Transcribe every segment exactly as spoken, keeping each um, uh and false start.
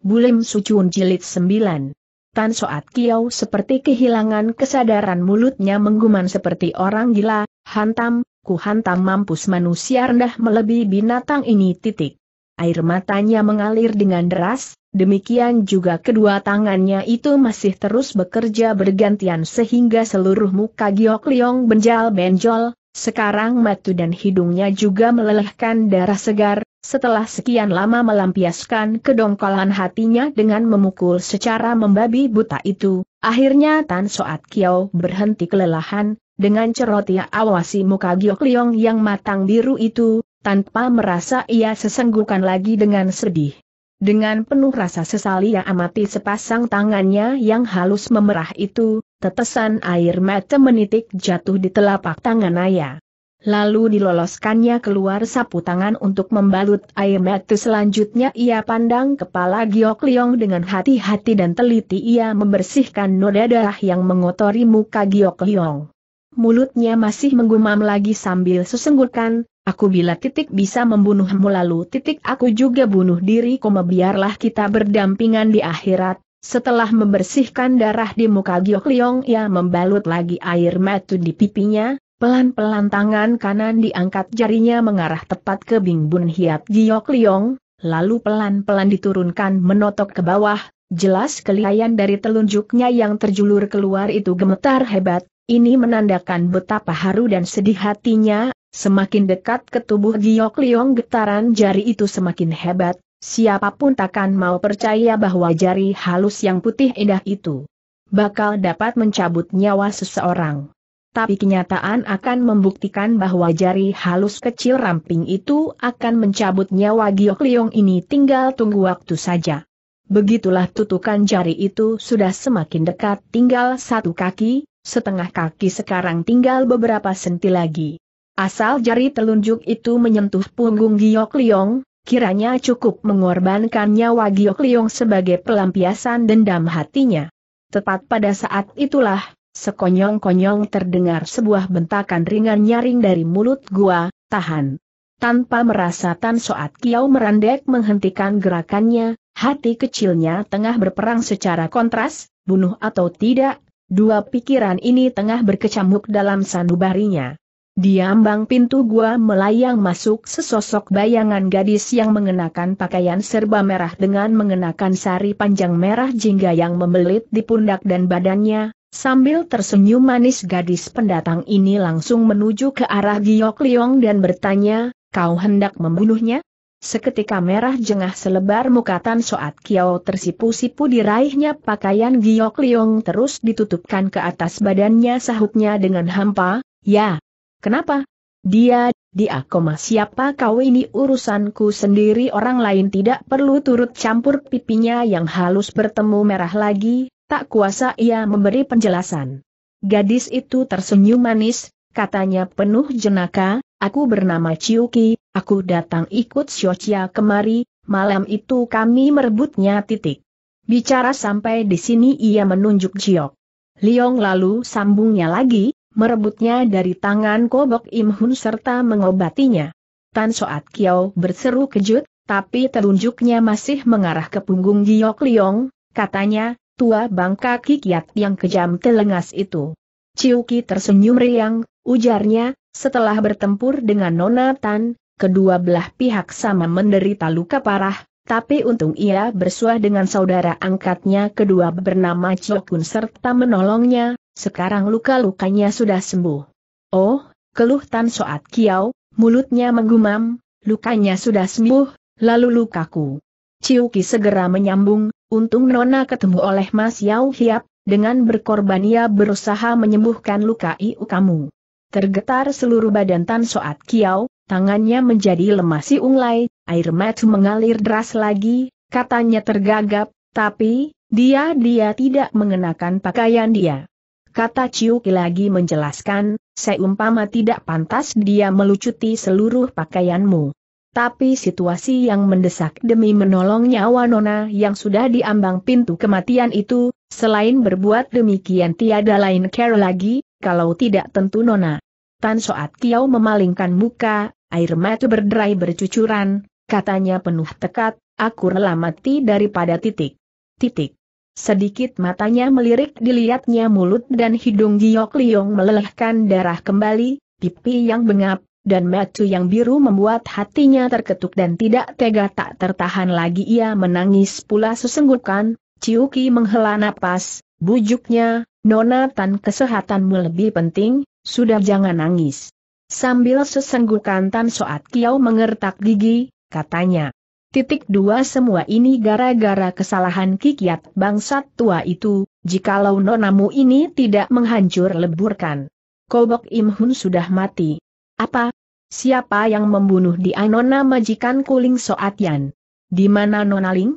Bu Lim Su Cun jilid sembilan. Tan Soat Kiao seperti kehilangan kesadaran, mulutnya mengguman seperti orang gila, "Hantam, ku hantam mampus manusia rendah melebihi binatang ini titik." Air matanya mengalir dengan deras, demikian juga kedua tangannya itu masih terus bekerja bergantian sehingga seluruh muka Giok Liong benjal-benjol, sekarang mata dan hidungnya juga melelehkan darah segar. Setelah sekian lama melampiaskan kedongkolan hatinya dengan memukul secara membabi buta itu, akhirnya Tan Soat Kiao berhenti kelelahan. Dengan cerot ia awasi muka Giok Liong yang matang biru itu, tanpa merasa ia sesenggukan lagi dengan sedih. Dengan penuh rasa sesal ia amati sepasang tangannya yang halus memerah itu, tetesan air mata menitik jatuh di telapak tangan ayah. Lalu diloloskannya keluar sapu tangan untuk membalut air mata selanjutnya. Ia pandang kepala Giok Liong dengan hati-hati dan teliti. Ia membersihkan noda darah yang mengotori muka Giok Liong. Mulutnya masih menggumam lagi sambil sesenggukan, "Aku bila titik bisa membunuhmu lalu titik aku juga bunuh diri, koma biarlah kita berdampingan di akhirat." Setelah membersihkan darah di muka Giok Liong, ia membalut lagi air mata di pipinya. Pelan-pelan tangan kanan diangkat, jarinya mengarah tepat ke bimbun hiap Giok Liong, lalu pelan-pelan diturunkan menotok ke bawah. Jelas kelihatan dari telunjuknya yang terjulur keluar itu gemetar hebat. Ini menandakan betapa haru dan sedih hatinya. Semakin dekat ke tubuh Giok Liong, getaran jari itu semakin hebat. Siapapun takkan mau percaya bahwa jari halus yang putih indah itu bakal dapat mencabut nyawa seseorang. Tapi kenyataan akan membuktikan bahwa jari halus kecil ramping itu akan mencabut nyawa Giok Liong ini, tinggal tunggu waktu saja. Begitulah tutukan jari itu sudah semakin dekat, tinggal satu kaki, setengah kaki, sekarang tinggal beberapa senti lagi. Asal jari telunjuk itu menyentuh punggung Giok Liong, kiranya cukup mengorbankan nyawa Giok Liong sebagai pelampiasan dendam hatinya. Tepat pada saat itulah, sekonyong-konyong terdengar sebuah bentakan ringan nyaring dari mulut gua. "Tahan!" Tanpa merasa Tan Soat Kiao merendek menghentikan gerakannya. Hati kecilnya tengah berperang secara kontras, bunuh atau tidak. Dua pikiran ini tengah berkecamuk dalam sanubarinya. Di ambang pintu gua melayang masuk sesosok bayangan gadis yang mengenakan pakaian serba merah dengan mengenakan sari panjang merah jingga yang membelit di pundak dan badannya. Sambil tersenyum manis, gadis pendatang ini langsung menuju ke arah Giok Liong dan bertanya, "Kau hendak membunuhnya?" Seketika merah jengah selebar muka Tan Soat Kiao tersipu-sipu, diraihnya pakaian Giok Liong terus ditutupkan ke atas badannya, sahutnya dengan hampa, "Ya, kenapa?" "Dia, dia koma siapa kau, ini urusanku sendiri, orang lain tidak perlu turut campur." Pipinya yang halus bertemu merah lagi. Tak kuasa ia memberi penjelasan. Gadis itu tersenyum manis, katanya penuh jenaka, "Aku bernama Ciu Ki, aku datang ikut Siocia kemari, malam itu kami merebutnya titik." Bicara sampai di sini ia menunjuk Giok Liong, lalu sambungnya lagi, "Merebutnya dari tangan Kobok Imhun serta mengobatinya." Tan Soat Kiao berseru kejut, tapi telunjuknya masih mengarah ke punggung Giok Liong, katanya, "Tua bangka Ki Kiat yang kejam telengas itu." Ciu Ki tersenyum riang, ujarnya, "Setelah bertempur dengan Nona Tan, kedua belah pihak sama menderita luka parah, tapi untung ia bersuah dengan saudara angkatnya kedua bernama Ciok Kun serta menolongnya, sekarang luka-lukanya sudah sembuh." "Oh," keluh Tan Soat Kiao, mulutnya menggumam, "Lukanya sudah sembuh, lalu lukaku." Ciu Ki segera menyambung, "Untung Nona ketemu oleh Mas Yau Hiap, dengan berkorban ia berusaha menyembuhkan luka iu kamu." Tergetar seluruh badan Tan Soat Kiao, tangannya menjadi lemah siunglai, air mata mengalir deras lagi, katanya tergagap, "Tapi, dia dia tidak mengenakan pakaian dia." Kata Ciu Ki lagi menjelaskan, "Seumpama tidak pantas dia melucuti seluruh pakaianmu. Tapi situasi yang mendesak demi menolong nyawa Nona yang sudah di ambang pintu kematian itu, selain berbuat demikian tiada lain cara lagi, kalau tidak tentu Nona." Tan Soat Kiao memalingkan muka, air mata berderai bercucuran, katanya penuh tekad, Aku rela mati daripada titik. Titik. Sedikit matanya melirik, dilihatnya mulut dan hidung Giok Liong melelehkan darah kembali, pipi yang bengap, dan mata yang biru membuat hatinya terketuk dan tidak tega tak tertahan lagi ia menangis pula sesenggukan. Ciu Ki menghela napas, bujuknya, Nona Tan, kesehatanmu lebih penting, sudah jangan nangis. Sambil sesenggukan Tan Soat Kiao mengertak gigi, katanya. Titik dua semua ini gara-gara kesalahan Ki Kiat bangsat tua itu, jikalau nonamu ini tidak menghancur leburkan. Kobok Imhun sudah mati. Apa? Siapa yang membunuh dia? Nona majikanku Ling Soat Yan. Di mana Nona Ling?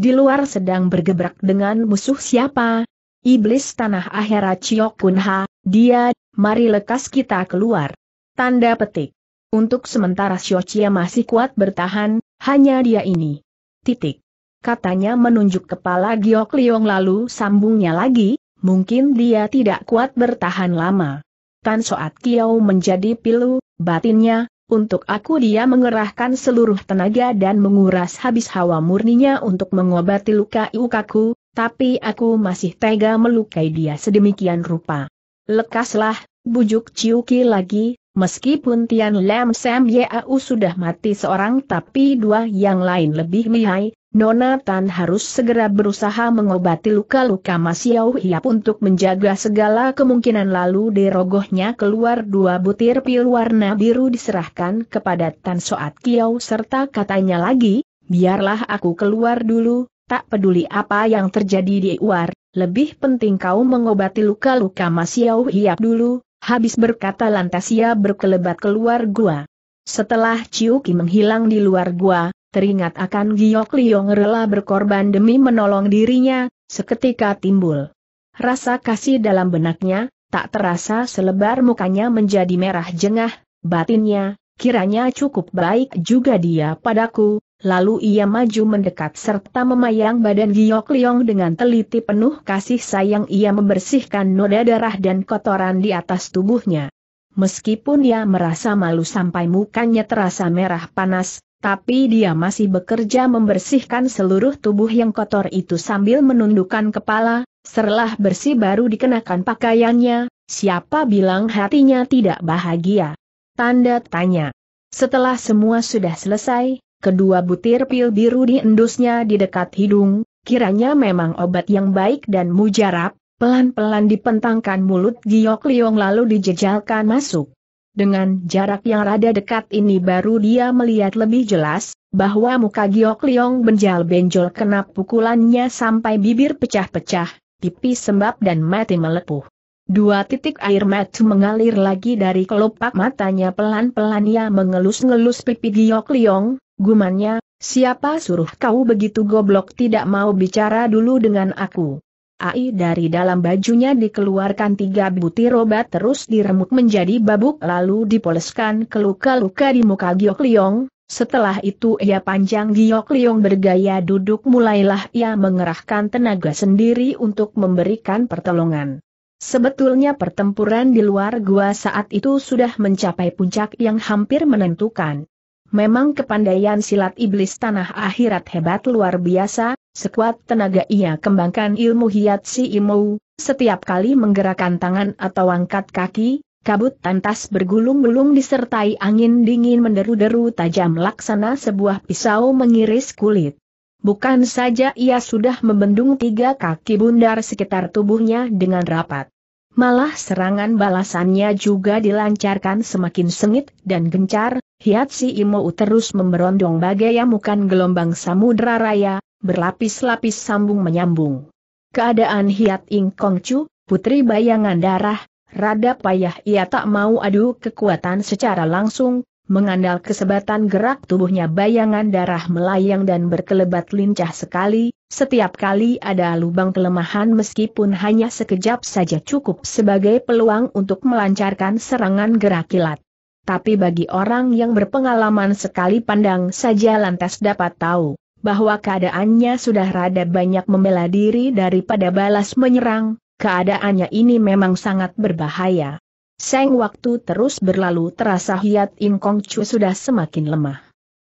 Di luar sedang bergebrak dengan musuh siapa? Iblis tanah akhirat Ciok Kun ha, dia, mari lekas kita keluar. Tanda petik. Untuk sementara Siochia masih kuat bertahan. Hanya dia ini. Titik. Katanya menunjuk kepala Giok Liong lalu sambungnya lagi, mungkin dia tidak kuat bertahan lama. Tan Soat Kiao menjadi pilu, batinnya, untuk aku dia mengerahkan seluruh tenaga dan menguras habis hawa murninya untuk mengobati luka iukaku, tapi aku masih tega melukai dia sedemikian rupa. Lekaslah, bujuk Ciu Ki lagi. Meskipun Tian Lam Sam Yau sudah mati seorang tapi dua yang lain lebih lihai, Nona Tan harus segera berusaha mengobati luka-luka Mas Yau Hiap untuk menjaga segala kemungkinan. Lalu dirogohnya keluar dua butir pil warna biru diserahkan kepada Tan Soat Kiao serta katanya lagi, biarlah aku keluar dulu, tak peduli apa yang terjadi di luar, lebih penting kau mengobati luka-luka Mas Yau Hiap dulu. Habis berkata lantas ia berkelebat keluar gua. Setelah Ciu Ki menghilang di luar gua, teringat akan Giok Liong rela berkorban demi menolong dirinya, seketika timbul rasa kasih dalam benaknya, tak terasa selebar mukanya menjadi merah jengah, batinnya, kiranya cukup baik juga dia padaku, lalu ia maju mendekat serta memayang badan Giok Liong dengan teliti penuh kasih sayang ia membersihkan noda darah dan kotoran di atas tubuhnya. Meskipun ia merasa malu sampai mukanya terasa merah panas, tapi dia masih bekerja membersihkan seluruh tubuh yang kotor itu sambil menundukkan kepala, setelah bersih baru dikenakan pakaiannya, siapa bilang hatinya tidak bahagia? Tanda tanya. Setelah semua sudah selesai, kedua butir pil biru diendusnya di dekat hidung, kiranya memang obat yang baik dan mujarab, pelan-pelan dipentangkan mulut Giok Liong lalu dijejalkan masuk. Dengan jarak yang rada dekat ini baru dia melihat lebih jelas, bahwa muka Giok Liong benjal-benjol kena pukulannya sampai bibir pecah-pecah, pipi sembab dan mata melepuh. Dua titik air mata mengalir lagi dari kelopak matanya, pelan-pelan ia mengelus-ngelus pipi Giok Liong. Gumannya, siapa suruh kau begitu goblok tidak mau bicara dulu dengan aku? Ai, dari dalam bajunya dikeluarkan tiga butir obat terus diremuk menjadi babuk lalu dipoleskan ke luka-luka di muka Giok Liong. Setelah itu ia panjang Giok Liong bergaya duduk, mulailah ia mengerahkan tenaga sendiri untuk memberikan pertolongan. Sebetulnya pertempuran di luar gua saat itu sudah mencapai puncak yang hampir menentukan. Memang kepandaian silat iblis tanah akhirat hebat luar biasa, sekuat tenaga ia kembangkan ilmu Hiat Si Im Mo, setiap kali menggerakkan tangan atau angkat kaki, kabut tantas bergulung-gulung disertai angin dingin menderu-deru tajam laksana sebuah pisau mengiris kulit. Bukan saja ia sudah membendung tiga kaki bundar sekitar tubuhnya dengan rapat. Malah serangan balasannya juga dilancarkan semakin sengit dan gencar, Hiat Si Im Mo terus memberondong bagai amukan gelombang samudera raya, berlapis-lapis sambung menyambung. Keadaan Hiat Ingkongcu, putri bayangan darah, rada payah ia tak mau adu kekuatan secara langsung, mengandal kesebatan gerak tubuhnya bayangan darah melayang dan berkelebat lincah sekali. Setiap kali ada lubang kelemahan meskipun hanya sekejap saja cukup sebagai peluang untuk melancarkan serangan gerak kilat. Tapi bagi orang yang berpengalaman sekali pandang saja lantas dapat tahu, bahwa keadaannya sudah rada banyak membela diri daripada balas menyerang, keadaannya ini memang sangat berbahaya. Seng waktu terus berlalu terasa Hiat Ingkongcu sudah semakin lemah.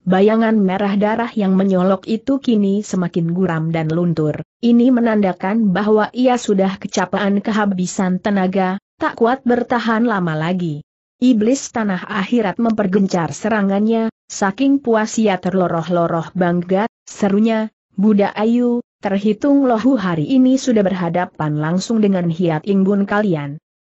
Bayangan merah darah yang menyolok itu kini semakin guram dan luntur. Ini menandakan bahwa ia sudah kecapean kehabisan tenaga, tak kuat bertahan lama lagi. Iblis tanah akhirat mempergencar serangannya, saking puas ia terloroh-loroh bangga, serunya, "Budak ayu, terhitung lohu hari ini sudah berhadapan langsung dengan Hiat Ingkongcu kalian."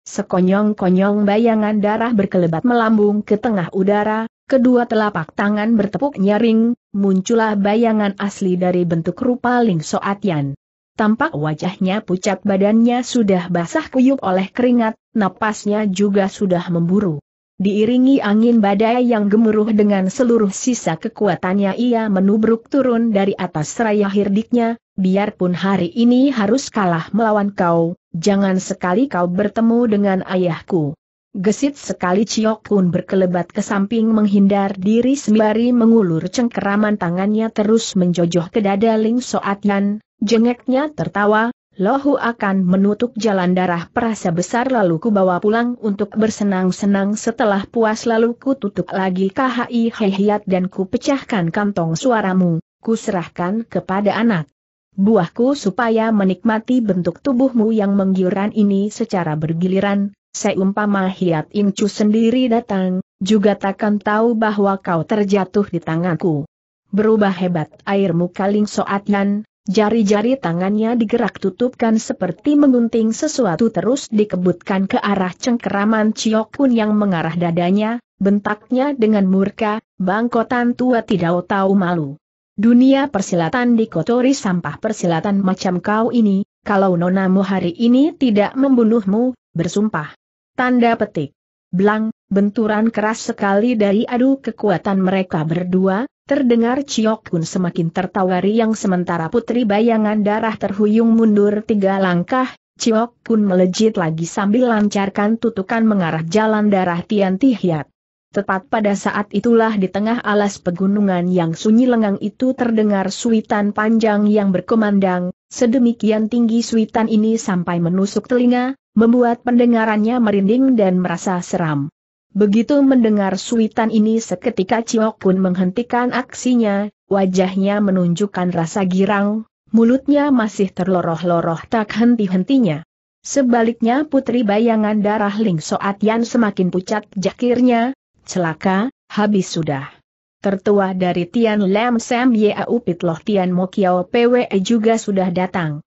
Sekonyong-konyong bayangan darah berkelebat melambung ke tengah udara. Kedua telapak tangan bertepuk nyaring, muncullah bayangan asli dari bentuk rupa Ling Soat Yan. Tampak wajahnya pucat, badannya sudah basah kuyup oleh keringat, napasnya juga sudah memburu. Diiringi angin badai yang gemuruh dengan seluruh sisa kekuatannya ia menubruk turun dari atas seraya hirdiknya, "Biarpun hari ini harus kalah melawan kau, jangan sekali kau bertemu dengan ayahku." Gesit sekali Ciok Kun berkelebat ke samping menghindar diri sembari mengulur cengkeraman tangannya terus menjojoh ke dada Ling Soat Yan. Jengeknya tertawa, "Lohu akan menutup jalan darah perasa besar lalu ku bawa pulang untuk bersenang-senang, setelah puas lalu ku tutup lagi khi hiat dan ku pecahkan kantong suaramu, ku serahkan kepada anak buahku supaya menikmati bentuk tubuhmu yang menggiurkan ini secara bergiliran. Seumpama Hiat Ingkongcu sendiri datang, juga takkan tahu bahwa kau terjatuh di tanganku." Berubah hebat air muka Ling Soat Yan, jari-jari tangannya digerak tutupkan seperti mengunting sesuatu terus dikebutkan ke arah cengkeraman Ciok Kun yang mengarah dadanya, bentaknya dengan murka, "Bangkotan tua tidak tahu malu. Dunia persilatan dikotori sampah persilatan macam kau ini, kalau nonamu hari ini tidak membunuhmu, bersumpah." Tanda petik. Blang, benturan keras sekali dari adu kekuatan mereka berdua, terdengar Ciok Kun semakin tertawari yang sementara putri bayangan darah terhuyung mundur tiga langkah. Ciok Kun melejit lagi sambil lancarkan tutukan mengarah jalan darah Tian Ti Hiat. Tepat pada saat itulah di tengah alas pegunungan yang sunyi lengang itu terdengar suitan panjang yang berkumandang, sedemikian tinggi suitan ini sampai menusuk telinga, membuat pendengarannya merinding dan merasa seram. Begitu mendengar suitan ini seketika Ciok Kun menghentikan aksinya, wajahnya menunjukkan rasa girang, mulutnya masih terloroh-loroh tak henti-hentinya. Sebaliknya putri bayangan darah Ling Soat Yan semakin pucat jakirnya. "Celaka, habis sudah." Tertua dari Tian Lam Sam Yau Pit Loh Tian Mo Kiao Pwe juga sudah datang.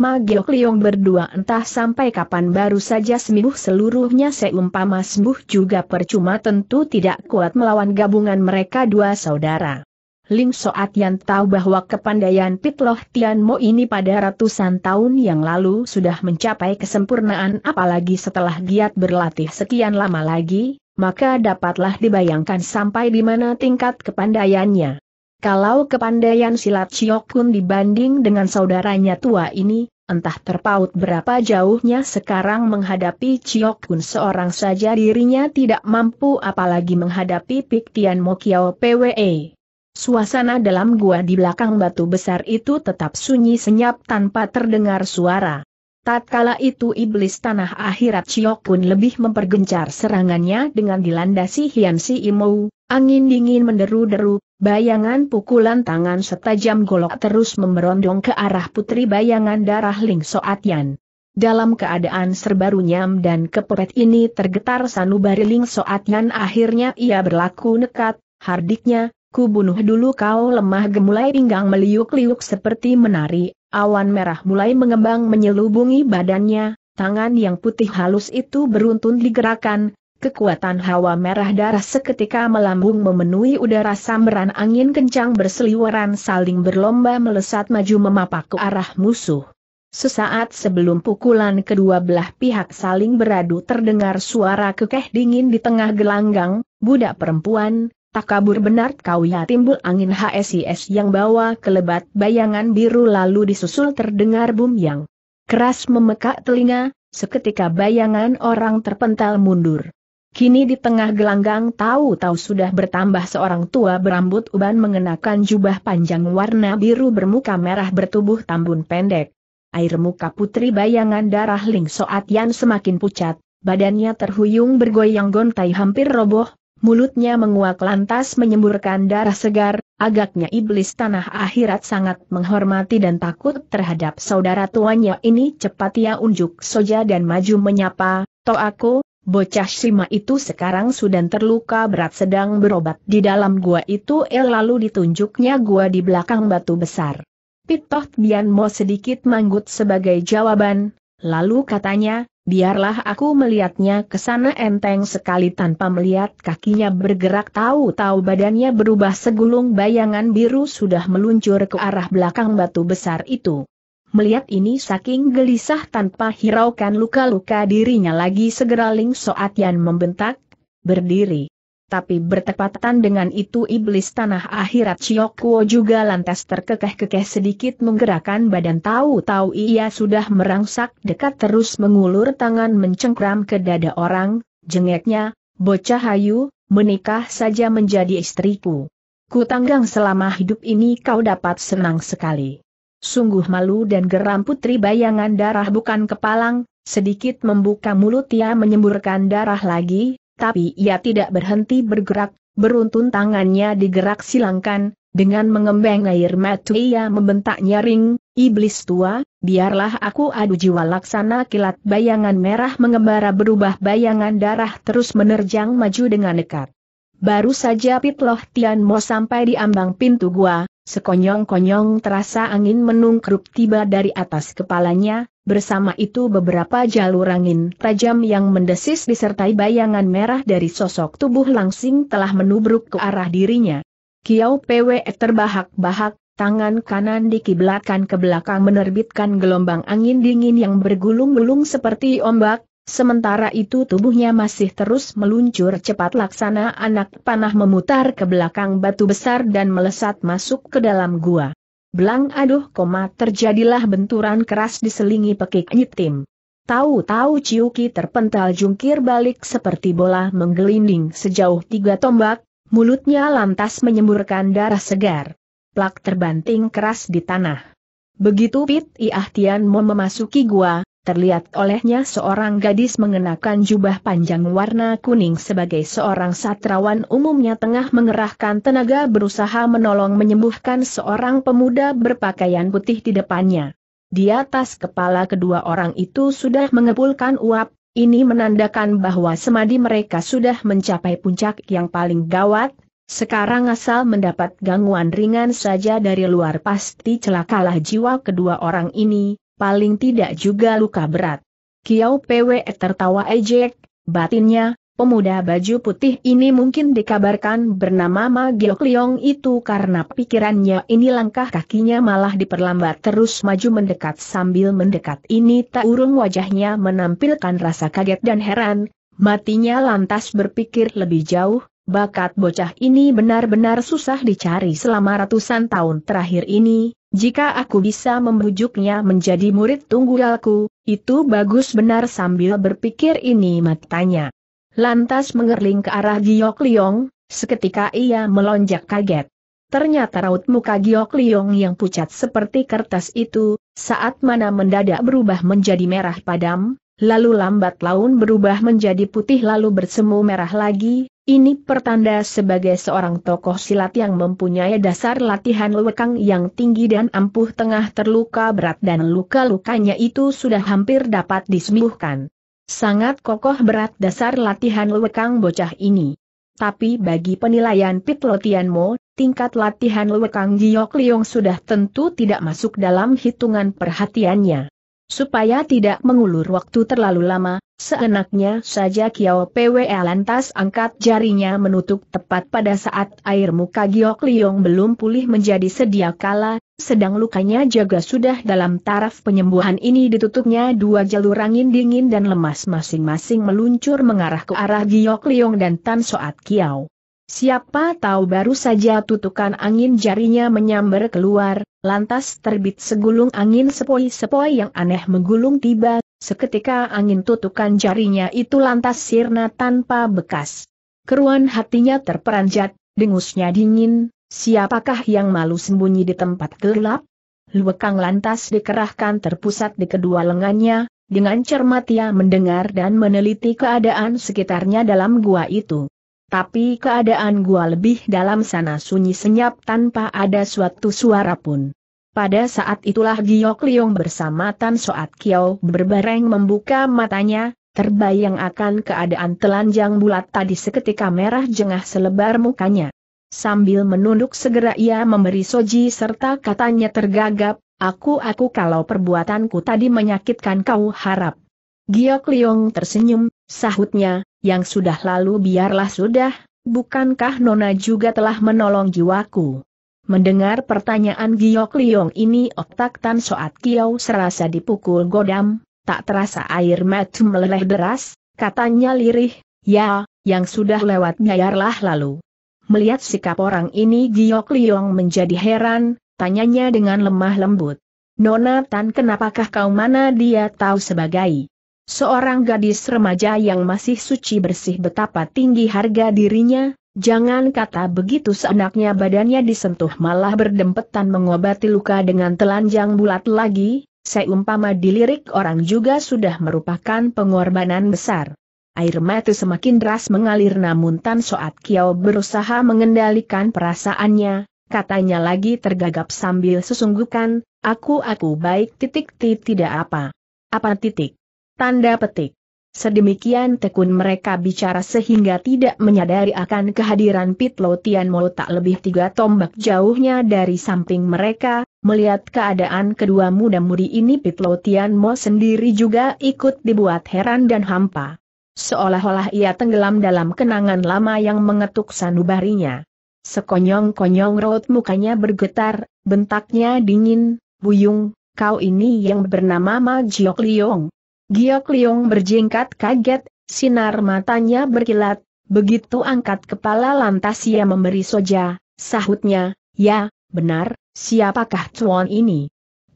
Magiok Liong berdua entah sampai kapan baru saja sembuh seluruhnya, seumpama sembuh juga percuma, tentu tidak kuat melawan gabungan mereka dua saudara. Ling Soat Yan tahu bahwa kepandaian Pit Loh Tian Mo ini pada ratusan tahun yang lalu sudah mencapai kesempurnaan, apalagi setelah giat berlatih sekian lama lagi, maka dapatlah dibayangkan sampai di mana tingkat kepandaiannya. Kalau kepandaian silat Ciok Kun dibanding dengan saudaranya tua ini, entah terpaut berapa jauhnya. Sekarang menghadapi Ciok Kun seorang saja dirinya tidak mampu, apalagi menghadapi Pik Tian Mo Kiao Pwe. Suasana dalam gua di belakang batu besar itu tetap sunyi senyap tanpa terdengar suara. Tatkala itu iblis tanah akhirat Ciok Kun lebih mempergencar serangannya dengan dilandasi Hiat Si Im Mo. Angin dingin menderu-deru, bayangan pukulan tangan setajam golok terus memberondong ke arah putri bayangan darah Ling Soat Yan. Dalam keadaan serba runyam dan kepepet ini tergetar sanubari Ling Soat Yan, akhirnya ia berlaku nekat, hardiknya, "Ku bunuh dulu kau." Lemah gemulai pinggang meliuk-liuk seperti menari. Awan merah mulai mengembang menyelubungi badannya, tangan yang putih halus itu beruntun digerakkan, kekuatan hawa merah darah seketika melambung memenuhi udara, sambaran angin kencang berseliweran saling berlomba melesat maju memapak ke arah musuh. Sesaat sebelum pukulan kedua belah pihak saling beradu terdengar suara kekeh dingin di tengah gelanggang, "Budak perempuan, tak kabur benar kau ya!" Timbul angin H S I S yang bawa kelebat bayangan biru lalu disusul terdengar bum yang keras memekak telinga, seketika bayangan orang terpental mundur. Kini di tengah gelanggang tahu-tahu sudah bertambah seorang tua berambut uban mengenakan jubah panjang warna biru bermuka merah bertubuh tambun pendek. Air muka putri bayangan darah Ling Soat Yan semakin pucat, badannya terhuyung bergoyang gontai hampir roboh. mulutnya menguak lantas menyemburkan darah segar, agaknya iblis tanah akhirat sangat menghormati dan takut terhadap saudara tuanya ini. Cepat ia unjuk soja dan maju menyapa, "Toh aku, bocah Sima itu sekarang sudah terluka berat sedang berobat di dalam gua itu." El lalu ditunjuknya gua di belakang batu besar. Pit Loh Tian Mo sedikit manggut sebagai jawaban, lalu katanya, "Biarlah aku melihatnya ke sana." Enteng sekali tanpa melihat kakinya bergerak, tahu-tahu badannya berubah segulung bayangan biru sudah meluncur ke arah belakang batu besar itu. Melihat ini saking gelisah tanpa hiraukan luka-luka dirinya lagi, segera Ling Soat Yan membentak, "Berdiri!" Tapi bertepatan dengan itu iblis tanah akhirat Ciok Kuo juga lantas terkekeh-kekeh sedikit menggerakkan badan, tahu-tahu ia sudah merangsak dekat terus mengulur tangan mencengkram ke dada orang, jengeknya, "Bocah hayu, menikah saja menjadi istriku. Ku tanggang selama hidup ini kau dapat senang sekali." Sungguh malu dan geram putri bayangan darah bukan kepalang, sedikit membuka mulut ia menyemburkan darah lagi. Tapi ia tidak berhenti bergerak, beruntun tangannya digerak silangkan, dengan mengembang air mata ia membentak nyaring, "Iblis tua, biarlah aku adu jiwa!" Laksana kilat bayangan merah mengembara berubah bayangan darah terus menerjang maju dengan dekat. Baru saja Pit Loh Tian Mo sampai di ambang pintu gua, sekonyong-konyong terasa angin menungkrup tiba dari atas kepalanya. Bersama itu beberapa jalur angin tajam yang mendesis disertai bayangan merah dari sosok tubuh langsing telah menubruk ke arah dirinya. Kiao Pwe terbahak-bahak, tangan kanan dikiblatkan ke belakang menerbitkan gelombang angin dingin yang bergulung-gulung seperti ombak, sementara itu tubuhnya masih terus meluncur cepat laksana anak panah memutar ke belakang batu besar dan melesat masuk ke dalam gua. Belang aduh koma terjadilah benturan keras diselingi pekik nyitim. Tahu-tahu Ciu Ki terpental jungkir balik seperti bola menggelinding sejauh tiga tombak, mulutnya lantas menyemburkan darah segar. Plak terbanting keras di tanah. Begitu Pit Loh Tian Mo memasuki gua, terlihat olehnya seorang gadis mengenakan jubah panjang warna kuning sebagai seorang sastrawan umumnya tengah mengerahkan tenaga berusaha menolong menyembuhkan seorang pemuda berpakaian putih di depannya. Di atas kepala kedua orang itu sudah mengepulkan uap, ini menandakan bahwa semadi mereka sudah mencapai puncak yang paling gawat, sekarang asal mendapat gangguan ringan saja dari luar pasti celakalah jiwa kedua orang ini. Paling tidak juga luka berat. Kiao Pwe tertawa ejek, batinnya, pemuda baju putih ini mungkin dikabarkan bernama Ma Giok Liong itu karena pikirannya ini langkah kakinya malah diperlambat terus maju mendekat sambil mendekat ini tak urung wajahnya menampilkan rasa kaget dan heran, matinya lantas berpikir lebih jauh, bakat bocah ini benar-benar susah dicari selama ratusan tahun terakhir ini. Jika aku bisa membujuknya menjadi murid tunggalku, itu bagus benar. Sambil berpikir ini matanya lantas mengerling ke arah Giok Liong, seketika ia melonjak kaget. Ternyata raut muka Giok Liong yang pucat seperti kertas itu, saat mana mendadak berubah menjadi merah padam, lalu lambat laun berubah menjadi putih lalu bersemu merah lagi. Ini pertanda sebagai seorang tokoh silat yang mempunyai dasar latihan lekang yang tinggi dan ampuh tengah terluka berat dan luka-lukanya itu sudah hampir dapat disembuhkan. Sangat kokoh berat dasar latihan lekang bocah ini. Tapi bagi penilaian Pit Loh Tian Mo, tingkat latihan lekang Giok Liong sudah tentu tidak masuk dalam hitungan perhatiannya. Supaya tidak mengulur waktu terlalu lama, seenaknya saja Kiao Pwe lantas angkat jarinya menutup tepat pada saat air muka Giok Liong belum pulih menjadi sedia kala, sedang lukanya jaga sudah dalam taraf penyembuhan. Ini ditutupnya dua jalur angin dingin dan lemas masing-masing meluncur mengarah ke arah Giok Liong dan Tan Soat Kiao. Siapa tahu baru saja tutukan angin jarinya menyambar keluar, lantas terbit segulung angin sepoi-sepoi yang aneh menggulung tiba, seketika angin tutukan jarinya itu lantas sirna tanpa bekas. Keruan hatinya terperanjat, dengusnya dingin, siapakah yang malu sembunyi di tempat gelap? Luekang lantas dikerahkan terpusat di kedua lengannya, dengan cermat ia mendengar dan meneliti keadaan sekitarnya dalam gua itu. tapi keadaan gua lebih dalam sana sunyi senyap tanpa ada suatu suara pun. Pada saat itulah Giok Liong bersama Tan Soat Kiao berbareng membuka matanya, terbayang akan keadaan telanjang bulat tadi seketika merah jengah selebar mukanya. Sambil menunduk segera ia memberi soji serta katanya tergagap, Aku-aku kalau perbuatanku tadi menyakitkan kau harap. Giok Liong tersenyum, sahutnya, yang sudah lalu biarlah sudah, bukankah Nona juga telah menolong jiwaku? Mendengar pertanyaan Giok Liong ini otak Tan Soat Kiao serasa dipukul godam, tak terasa air mata meleleh deras, katanya lirih, ya, yang sudah lewat biarlah lalu. Melihat sikap orang ini Giok Liong menjadi heran, tanyanya dengan lemah lembut. Nona Tan, kenapakah kau mana dia tahu sebagai seorang gadis remaja yang masih suci bersih betapa tinggi harga dirinya, jangan kata begitu seenaknya badannya disentuh malah berdempetan mengobati luka dengan telanjang bulat lagi, seumpama dilirik orang juga sudah merupakan pengorbanan besar. Air mata semakin deras mengalir namun Tan Soat Kiao berusaha mengendalikan perasaannya. Katanya lagi tergagap sambil sesungguhkan, aku-aku baik titik ti tidak apa. Apa titik? Tanda petik. Sedemikian tekun mereka bicara sehingga tidak menyadari akan kehadiran Pit Loh Tian Mo tak lebih tiga tombak jauhnya dari samping mereka, melihat keadaan kedua muda-mudi ini Pit Loh Tian Mo sendiri juga ikut dibuat heran dan hampa. Seolah-olah ia tenggelam dalam kenangan lama yang mengetuk sanubarinya. Sekonyong-konyong raut mukanya bergetar, bentaknya dingin, buyung, kau ini yang bernama Ma Giok Liong. Giok Liong berjingkat kaget, sinar matanya berkilat, begitu angkat kepala lantas ia memberi soja, sahutnya, ya, benar, siapakah tuan ini?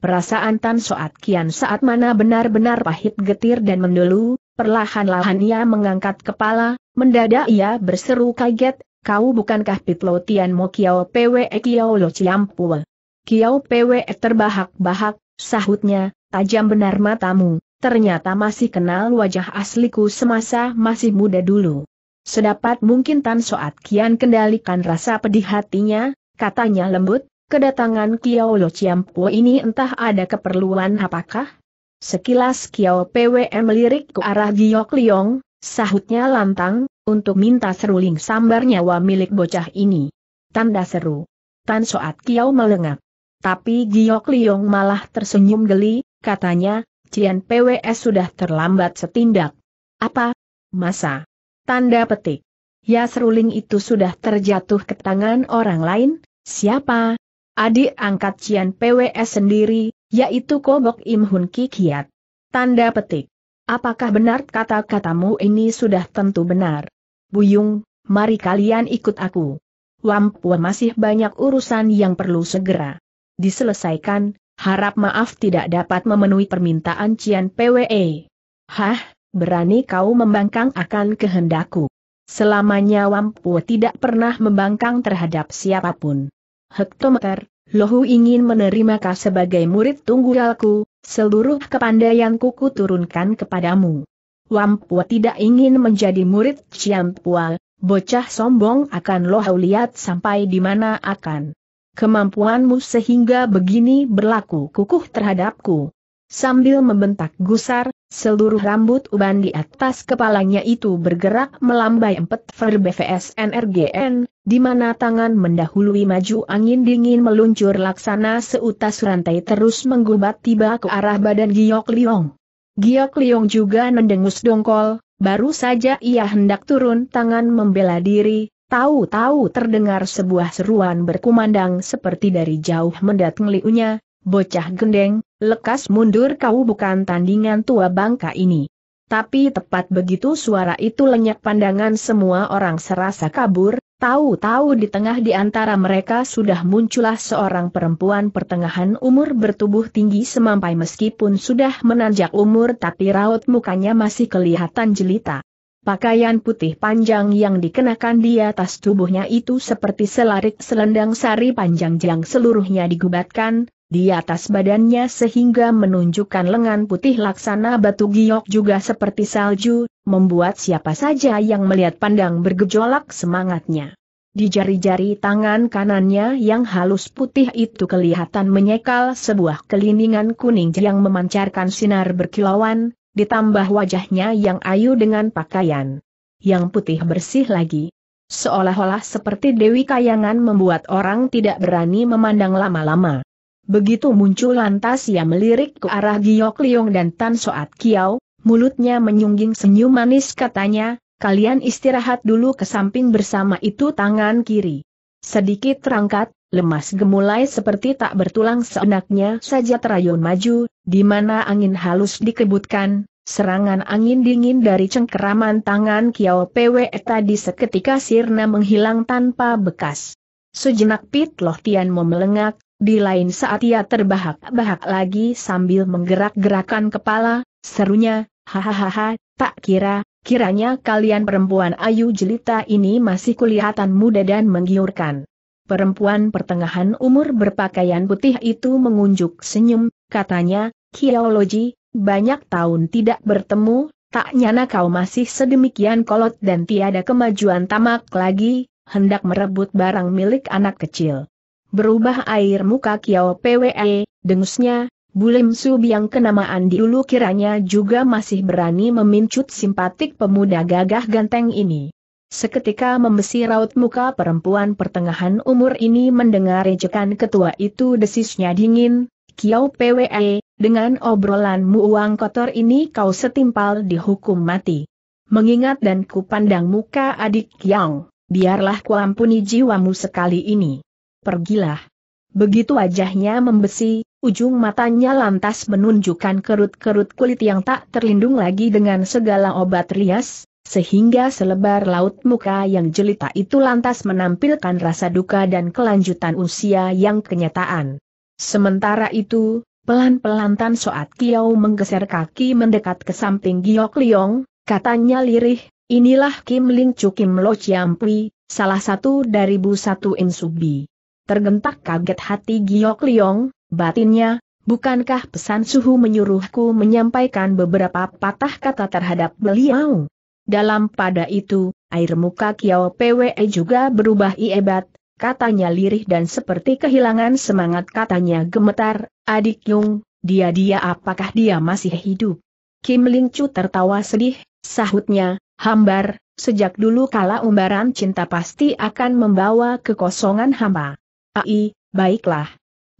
Perasaan Tan Soat Kian saat mana benar-benar pahit getir dan mendelu, perlahan-lahan ia mengangkat kepala, mendadak ia berseru kaget, kau bukankah Pit Loh Tian Mo Kiao Pwe Kiao Lo Ciam Pue? Kiao Pwe terbahak-bahak, sahutnya, tajam benar matamu, ternyata masih kenal wajah asliku semasa masih muda dulu. Sedapat mungkin Tan Soat Kian kendalikan rasa pedih hatinya, katanya lembut, kedatangan Kiao Lo Ciam Pue ini entah ada keperluan apakah? Sekilas Kiao Pwe melirik ke arah Giok Liong, sahutnya lantang, untuk minta seruling sambar nyawa milik bocah ini. Tanda seru. Tan Soat Kiao melengak. Tapi Giok Liong malah tersenyum geli, katanya, Cian P W S sudah terlambat setindak. Apa? Masa? Tanda petik. Ya seruling itu sudah terjatuh ke tangan orang lain, siapa? Adik angkat Cian P W S sendiri, yaitu Kobok Imhun Ki Kiat. Tanda petik. Apakah benar kata-katamu ini sudah tentu benar? Buyung, mari kalian ikut aku. Wampua masih banyak urusan yang perlu segera diselesaikan, harap maaf tidak dapat memenuhi permintaan Cian P W E. Hah, berani kau membangkang akan kehendakku. Selamanya Wampua tidak pernah membangkang terhadap siapapun. Hektometer, Lohu ingin menerima kau sebagai murid tunggalku, seluruh kepandaianku ku turunkan kepadamu. Wampua tidak ingin menjadi murid Ciampua, bocah sombong akan Lohu lihat sampai di mana akan kemampuanmu sehingga begini berlaku kukuh terhadapku. Sambil membentak gusar, seluruh rambut uban di atas kepalanya itu bergerak melambai empet verbvsnrgn, di mana tangan mendahului maju angin dingin meluncur laksana seutas rantai terus menggubat tiba ke arah badan Giok Liong. Giok Liong juga mendengus dongkol, baru saja ia hendak turun tangan membela diri, tahu-tahu terdengar sebuah seruan berkumandang seperti dari jauh mendatang liunya, bocah gendeng, lekas mundur kau bukan tandingan tua bangka ini. Tapi tepat begitu suara itu lenyap pandangan semua orang serasa kabur, tahu-tahu di tengah di antara mereka sudah muncullah seorang perempuan pertengahan umur bertubuh tinggi semampai meskipun sudah menanjak umur tapi raut mukanya masih kelihatan jelita. Pakaian putih panjang yang dikenakan di atas tubuhnya itu seperti selarik selendang sari panjang yang seluruhnya digubatkan, di atas badannya sehingga menunjukkan lengan putih laksana batu giok juga seperti salju, membuat siapa saja yang melihat pandang bergejolak semangatnya. Di jari-jari tangan kanannya yang halus putih itu kelihatan menyekal sebuah keliningan kuning yang memancarkan sinar berkilauan, ditambah wajahnya yang ayu dengan pakaian yang putih bersih lagi. Seolah-olah seperti Dewi Kayangan membuat orang tidak berani memandang lama-lama. Begitu muncul lantas ia melirik ke arah Giok Liong dan Tan Soat Kiao, mulutnya menyungging senyum manis katanya, "Kalian istirahat dulu ke samping bersama itu." Tangan kiri sedikit terangkat, lemas gemulai seperti tak bertulang seenaknya saja terayun maju, di mana angin halus dikebutkan. Serangan angin dingin dari cengkeraman tangan Kiao Pwe tadi seketika sirna menghilang tanpa bekas. Sejenak Pit Loh Tian Mo melengak, di lain saat ia terbahak-bahak lagi sambil menggerak-gerakan kepala, serunya, "Hahaha, tak kira. Kiranya kalian perempuan ayu jelita ini masih kelihatan muda dan menggiurkan." Perempuan pertengahan umur berpakaian putih itu mengunjuk senyum, katanya, "Kiaologi, banyak tahun tidak bertemu, tak nyana kau masih sedemikian kolot dan tiada kemajuan." Tamak lagi, hendak merebut barang milik anak kecil. Berubah air muka Kiao Pwe, dengusnya, "Bu Lim Su yang kenamaan dulu kiranya juga masih berani memincut simpatik pemuda gagah ganteng ini." Seketika membesi raut muka perempuan pertengahan umur ini mendengar ejekan ketua itu, desisnya dingin, "Kiao Pwe, dengan obrolanmu uang kotor ini kau setimpal dihukum mati. Mengingat dan kupandang muka adik Yang, biarlah kuampuni jiwamu sekali ini. Pergilah." Begitu wajahnya membesi, ujung matanya lantas menunjukkan kerut-kerut kulit yang tak terlindung lagi dengan segala obat rias, sehingga selebar laut muka yang jelita itu lantas menampilkan rasa duka dan kelanjutan usia yang kenyataan. Sementara itu, pelan-pelan Tan Soat Kiao menggeser kaki mendekat ke samping Giok Liong, katanya lirih, "Inilah Kim Ling Chu Kim Lo Chiam Pui, salah satu dari Bu Satu Im Subi." Tergentak kaget hati Giok Liong, batinnya, bukankah pesan suhu menyuruhku menyampaikan beberapa patah kata terhadap beliau? Dalam pada itu, air muka Kiao Pwe juga berubah hebat, katanya lirih dan seperti kehilangan semangat, katanya gemetar, "Adik Yung, dia-dia apakah dia masih hidup?" Kim Ling Chu tertawa sedih, sahutnya, "Hambar, sejak dulu kala umbaran cinta pasti akan membawa kekosongan hamba. Ai, baiklah.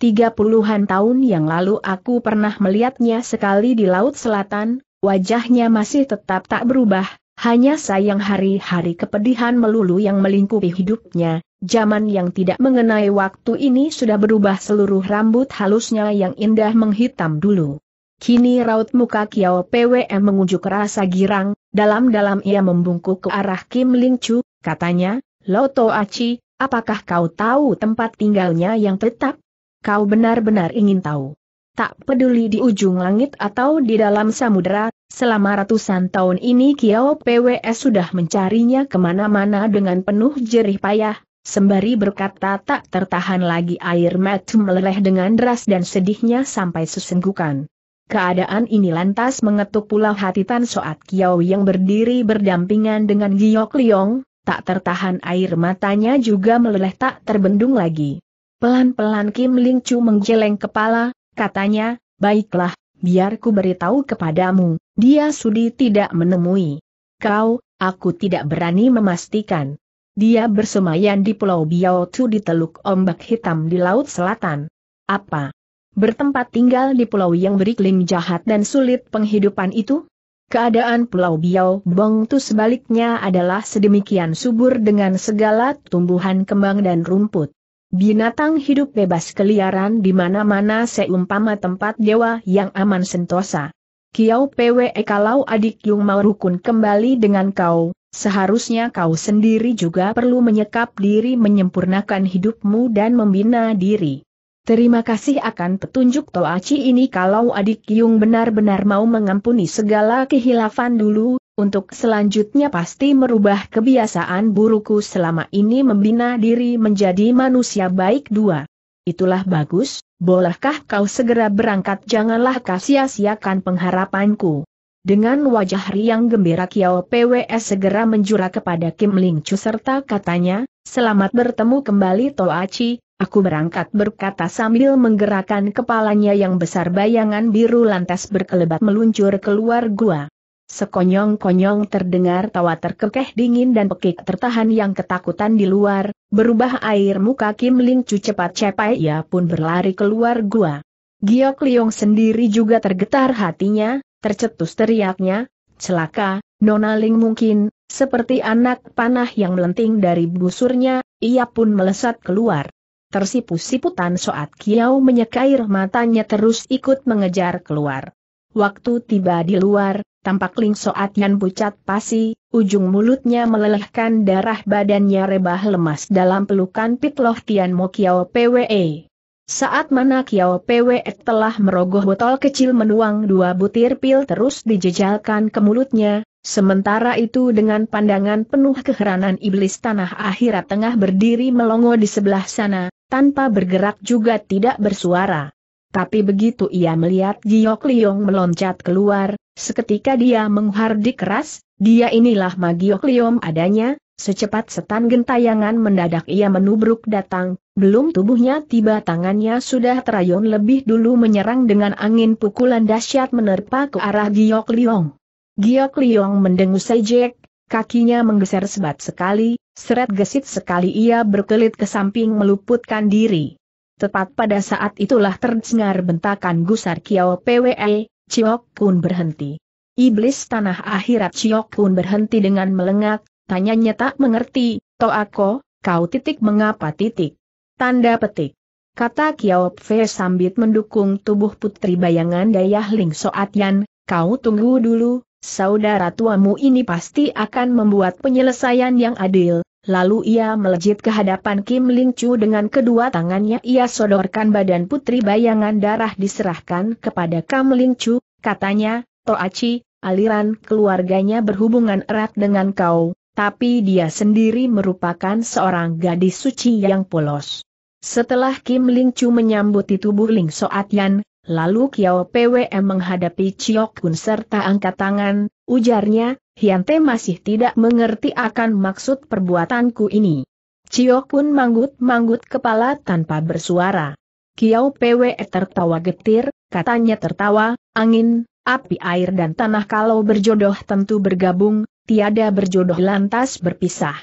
Tiga puluhan tahun yang lalu aku pernah melihatnya sekali di Laut Selatan, wajahnya masih tetap tak berubah, hanya sayang hari-hari kepedihan melulu yang melingkupi hidupnya, zaman yang tidak mengenai waktu ini sudah berubah, seluruh rambut halusnya yang indah menghitam dulu." Kini raut muka Kiao Pwe mengunjuk rasa girang, dalam-dalam ia membungkuk ke arah Kim Ling Chu, katanya, "Loto Aci, apakah kau tahu tempat tinggalnya yang tetap? Kau benar-benar ingin tahu? Tak peduli di ujung langit atau di dalam samudera, selama ratusan tahun ini Kiao Pwe sudah mencarinya kemana-mana dengan penuh jerih payah." Sembari berkata tak tertahan lagi air mata meleleh dengan deras dan sedihnya sampai sesenggukan. Keadaan ini lantas mengetuk pula hati Tan Soat Kiao yang berdiri berdampingan dengan Giok Liong, tak tertahan air matanya juga meleleh tak terbendung lagi. Pelan-pelan Kim Ling Chu menggeleng kepala, katanya, "Baiklah, biar ku beritahu kepadamu, dia sudi tidak menemui kau, aku tidak berani memastikan. Dia bersemayan di Pulau Biao Tu di Teluk Ombak Hitam di Laut Selatan." "Apa? Bertempat tinggal di pulau yang beriklim jahat dan sulit penghidupan itu?" Keadaan Pulau Biao Bong Tu sebaliknya adalah sedemikian subur dengan segala tumbuhan kembang dan rumput. Binatang hidup bebas keliaran di mana-mana seumpama tempat dewa yang aman sentosa. "Kiao Pwe, kalau adik Yung mau rukun kembali dengan kau, seharusnya kau sendiri juga perlu menyekap diri, menyempurnakan hidupmu dan membina diri. Terima kasih akan petunjuk Toaci ini. Kalau adik Yung benar-benar mau mengampuni segala kehilafan dulu, untuk selanjutnya pasti merubah kebiasaan burukku selama ini, membina diri menjadi manusia baik." Dua Itulah bagus, bolehkah kau segera berangkat, janganlah kau sia-siakan pengharapanku. Dengan wajah riang gembira Kiao Pwe segera menjura kepada Kim Ling Chu serta katanya, selamat bertemu kembali Toachi, aku berangkat, berkata sambil menggerakkan kepalanya yang besar. Bayangan biru lantas berkelebat meluncur keluar gua. Sekonyong-konyong terdengar tawa terkekeh dingin dan pekik tertahan yang ketakutan di luar, berubah air muka Kim Ling Chu cepat-cepat ia pun berlari keluar gua. Giok Liong sendiri juga tergetar hatinya, tercetus teriaknya, celaka, Nona Ling mungkin, seperti anak panah yang melenting dari busurnya, ia pun melesat keluar. Tersipu-sipu Tan Soat Kiao menyekair matanya terus ikut mengejar keluar. Waktu tiba di luar, tampak Ling Soat Yan pucat pasi, ujung mulutnya melelehkan darah, badannya rebah lemas dalam pelukan Pit Loh Tian Mo Kiao Pwe. Saat mana Kiao Pwe telah merogoh botol kecil menuang dua butir pil terus dijejalkan ke mulutnya, sementara itu dengan pandangan penuh keheranan iblis tanah akhirat tengah berdiri melongo di sebelah sana, tanpa bergerak juga tidak bersuara. Tapi begitu ia melihat Giok Liong meloncat keluar, seketika dia menghardik keras, dia inilah Magiok Liong adanya, secepat setan gentayangan mendadak ia menubruk datang, belum tubuhnya tiba tangannya sudah terayun lebih dulu menyerang dengan angin pukulan dahsyat menerpa ke arah Giok Liong. Giok Liong mendengus ejek, kakinya menggeser sebat sekali, seret gesit sekali ia berkelit ke samping meluputkan diri. Tepat pada saat itulah terdengar bentakan gusar Kiao Pwe, Ciok Kun berhenti. Iblis tanah akhirat Ciok Kun berhenti dengan melengak, tanyanya tak mengerti, Toako, kau titik mengapa titik? Tanda petik. Kata Kiao Pwe sambit mendukung tubuh putri bayangan dayah Ling Soat Yan, kau tunggu dulu, saudara tuamu ini pasti akan membuat penyelesaian yang adil. Lalu ia melejit ke hadapan Kim Ling Chu dengan kedua tangannya ia sodorkan badan putri bayangan darah diserahkan kepada Kim Ling Chu, katanya, Toachi, aliran keluarganya berhubungan erat dengan kau, tapi dia sendiri merupakan seorang gadis suci yang polos. Setelah Kim Ling Chu menyambuti tubuh Ling Soat Yan, lalu Kiao Pwe menghadapi Ciok Kun serta angkat tangan, ujarnya, Hyante masih tidak mengerti akan maksud perbuatanku ini. Ciok Kun manggut-manggut kepala tanpa bersuara. Kiao Pwe tertawa getir, katanya tertawa, angin, api, air dan tanah kalau berjodoh tentu bergabung, tiada berjodoh lantas berpisah.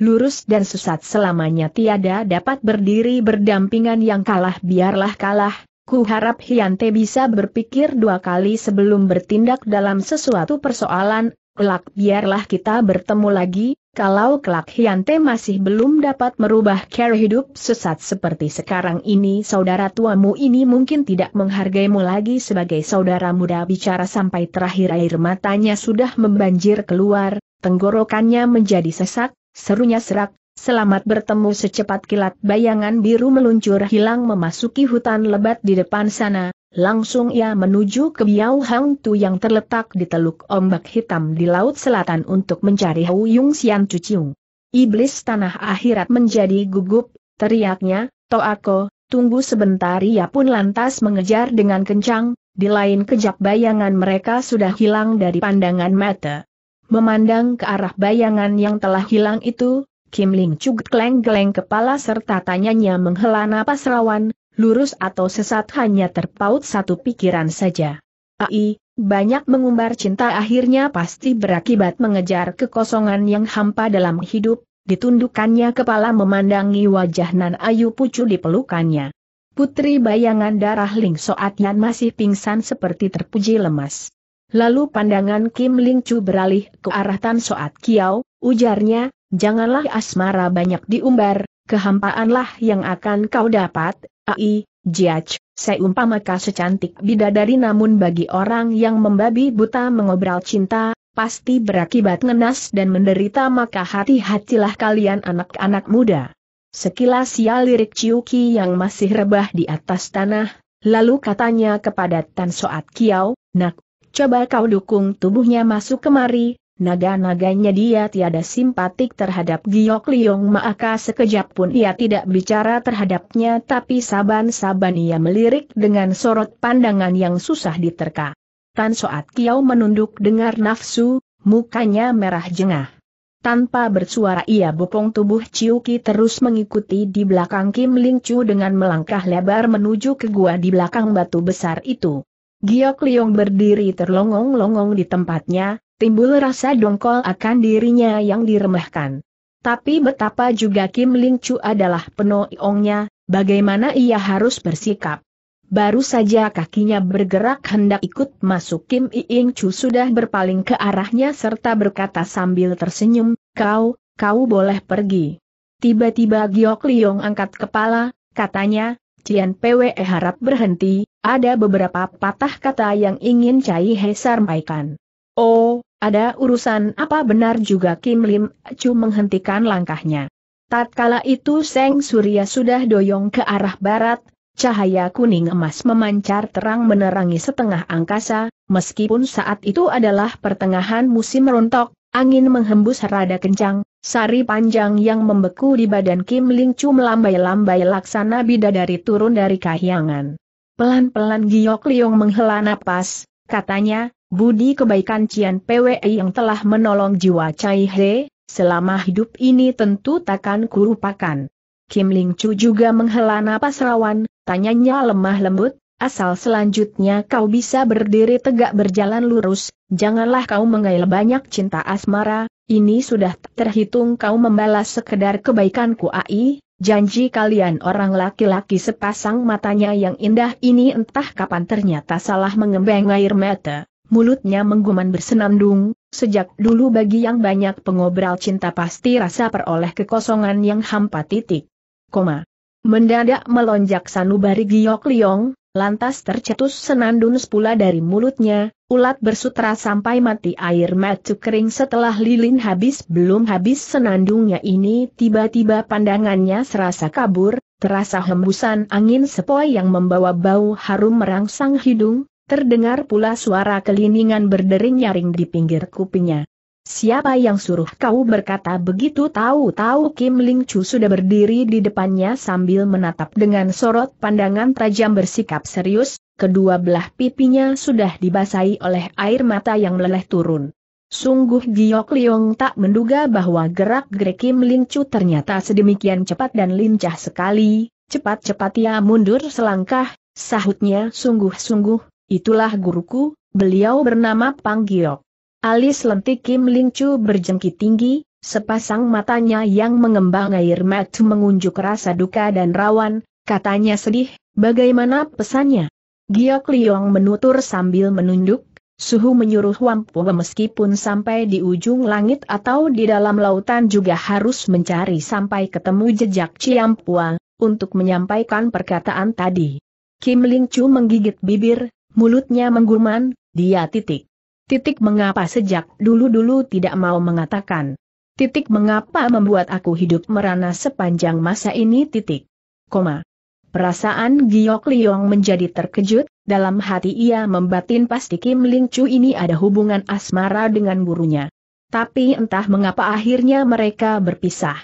Lurus dan sesat selamanya tiada dapat berdiri berdampingan, yang kalah biarlah kalah. Ku harap Hyante bisa berpikir dua kali sebelum bertindak dalam sesuatu persoalan, kelak biarlah kita bertemu lagi, kalau kelak Hyante masih belum dapat merubah cara hidup sesat seperti sekarang ini, saudara tuamu ini mungkin tidak menghargaimu lagi sebagai saudara muda. Bicara sampai terakhir air matanya sudah membanjir keluar, tenggorokannya menjadi sesak, serunya serak. Selamat bertemu. Secepat kilat bayangan biru meluncur hilang memasuki hutan lebat di depan sana, langsung ia menuju ke Biao Tu yang terletak di Teluk Ombak Hitam di Laut Selatan untuk mencari Huyung Xian cuciung. Iblis tanah akhirat menjadi gugup, teriaknya, Toako, tunggu sebentar. Ia pun lantas mengejar dengan kencang, di lain kejap bayangan mereka sudah hilang dari pandangan mata. Memandang ke arah bayangan yang telah hilang itu, Kim Ling Chu geleng-geleng kepala serta tanyanya menghela napas rawan, lurus atau sesat hanya terpaut satu pikiran saja. Ai, banyak mengumbar cinta akhirnya pasti berakibat mengejar kekosongan yang hampa dalam hidup, ditundukkannya kepala memandangi wajah nan ayu pucu di pelukannya. Putri bayangan darah Ling Soat Yan masih pingsan seperti terpuji lemas. Lalu pandangan Kim Ling Chu beralih ke arah Tan Soat Kiao, ujarnya, janganlah asmara banyak diumbar, kehampaanlah yang akan kau dapat. Ai, Jiaj, seumpama kau secantik bidadari namun bagi orang yang membabi buta mengobrol cinta, pasti berakibat ngenas dan menderita, maka hati-hatilah kalian anak-anak muda. Sekilas ia lirik Ciu Ki yang masih rebah di atas tanah, lalu katanya kepada Tan Soat Kiao, nak, coba kau dukung tubuhnya masuk kemari, Naga-naganya dia tiada simpatik terhadap Giok Liong, maka sekejap pun ia tidak bicara terhadapnya, tapi saban-saban ia melirik dengan sorot pandangan yang susah diterka. Tan Soat Kiao menunduk dengar nafsu, mukanya merah jengah. Tanpa bersuara ia bopong tubuh. Ciu Ki terus mengikuti di belakang Kim Ling Chu dengan melangkah lebar menuju ke gua di belakang batu besar itu. Giok Liong berdiri terlongong-longong di tempatnya. Timbul rasa dongkol akan dirinya yang diremehkan. Tapi betapa juga Kim Ling Chu adalah penoiongnya, bagaimana ia harus bersikap. Baru saja kakinya bergerak hendak ikut masuk, Kim Ling Chu sudah berpaling ke arahnya serta berkata sambil tersenyum, "Kau, kau boleh pergi." Tiba-tiba Giok Liong angkat kepala, katanya, "Cian Pwe harap berhenti, ada beberapa patah kata yang ingin Cai He sampaikan." "Oh, ada urusan apa?" benar juga Kim Ling Chu menghentikan langkahnya. Tatkala itu seng surya sudah doyong ke arah barat, cahaya kuning emas memancar terang menerangi setengah angkasa, meskipun saat itu adalah pertengahan musim rontok, angin menghembus rada kencang, sari panjang yang membeku di badan Kim Ling Chu melambai-lambai laksana bidadari turun dari kahyangan. Pelan-pelan Giok Liong menghela napas, katanya, "Budi kebaikan Cian Pwe yang telah menolong jiwa Cai He, selama hidup ini tentu takkan kulupakan." Kim Ling Chu juga menghela napas rawan, tanyanya lemah lembut, "Asal selanjutnya kau bisa berdiri tegak berjalan lurus, janganlah kau mengail banyak cinta asmara, ini sudah terhitung kau membalas sekedar kebaikanku. Ai, janji kalian orang laki-laki sepasang matanya yang indah ini entah kapan ternyata salah mengembang air mata." Mulutnya mengguman bersenandung, sejak dulu bagi yang banyak pengobrol cinta pasti rasa peroleh kekosongan yang hampa titik. Koma. Mendadak melonjak sanubari Giok Liong, lantas tercetus senandung sepula dari mulutnya, ulat bersutra sampai mati air mata kering setelah lilin habis. Belum habis senandungnya ini tiba-tiba pandangannya serasa kabur, terasa hembusan angin sepoi yang membawa bau harum merangsang hidung. Terdengar pula suara keliningan berdering-nyaring di pinggir kupingnya. "Siapa yang suruh kau berkata begitu?" Tahu-tahu Kim Ling Chu sudah berdiri di depannya sambil menatap dengan sorot pandangan tajam bersikap serius, kedua belah pipinya sudah dibasahi oleh air mata yang meleleh turun. Sungguh Giok Liong tak menduga bahwa gerak-gerik Kim Ling Chu ternyata sedemikian cepat dan lincah sekali. Cepat-cepat ia mundur selangkah, sahutnya sungguh-sungguh, "Itulah guruku, beliau bernama Pang Giok." Alis lentik Kim Ling Chu berjengki tinggi, sepasang matanya yang mengembang air mata mengunjuk rasa duka dan rawan, katanya sedih, "Bagaimana pesannya?" Giok Liong menutur sambil menunduk, "Suhu menyuruh Wampu meskipun sampai di ujung langit atau di dalam lautan juga harus mencari sampai ketemu jejak Ciam Pua, untuk menyampaikan perkataan tadi." Kim Ling Chu menggigit bibir. Mulutnya mengguman, dia titik. Titik mengapa sejak dulu-dulu tidak mau mengatakan. Titik mengapa membuat aku hidup merana sepanjang masa ini titik. Koma. Perasaan Giok Liong menjadi terkejut, dalam hati ia membatin pasti Kim Ling Chu ini ada hubungan asmara dengan gurunya. Tapi entah mengapa akhirnya mereka berpisah.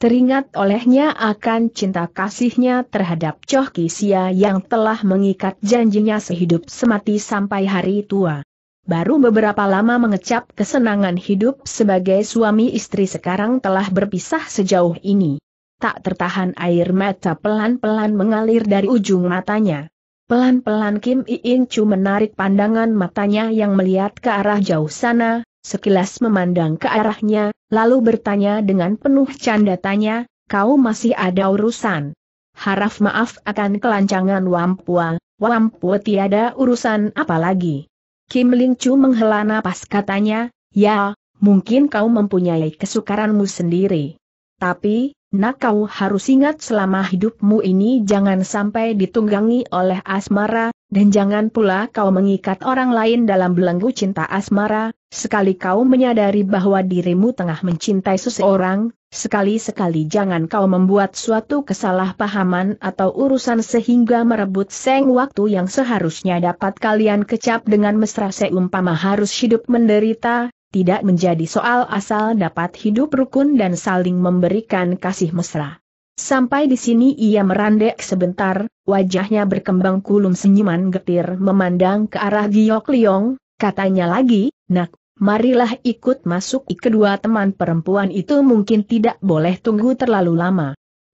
Teringat olehnya akan cinta kasihnya terhadap Cho Ki Yi yang telah mengikat janjinya sehidup semati sampai hari tua. Baru beberapa lama mengecap kesenangan hidup sebagai suami istri sekarang telah berpisah sejauh ini. Tak tertahan air mata pelan-pelan mengalir dari ujung matanya. Pelan-pelan Kim Ling Chu menarik pandangan matanya yang melihat ke arah jauh sana. Sekilas memandang ke arahnya, lalu bertanya dengan penuh canda tanya, "Kau masih ada urusan?" "Harap maaf akan kelancangan Wampua, Wampua tiada urusan apa lagi." Kim Ling Chu menghela napas katanya, "Ya, mungkin kau mempunyai kesukaranmu sendiri. Tapi, nak kau harus ingat selama hidupmu ini jangan sampai ditunggangi oleh asmara. Dan jangan pula kau mengikat orang lain dalam belenggu cinta asmara, sekali kau menyadari bahwa dirimu tengah mencintai seseorang, sekali-sekali jangan kau membuat suatu kesalahpahaman atau urusan sehingga merebut seng waktu yang seharusnya dapat kalian kecap dengan mesra seumpama harus hidup menderita, tidak menjadi soal asal dapat hidup rukun dan saling memberikan kasih mesra. Sampai di sini ia merandek sebentar, wajahnya berkembang kulum senyuman getir memandang ke arah Giok Liong, katanya lagi, "Nak, marilah ikut masuk." Kedua teman perempuan itu mungkin tidak boleh tunggu terlalu lama.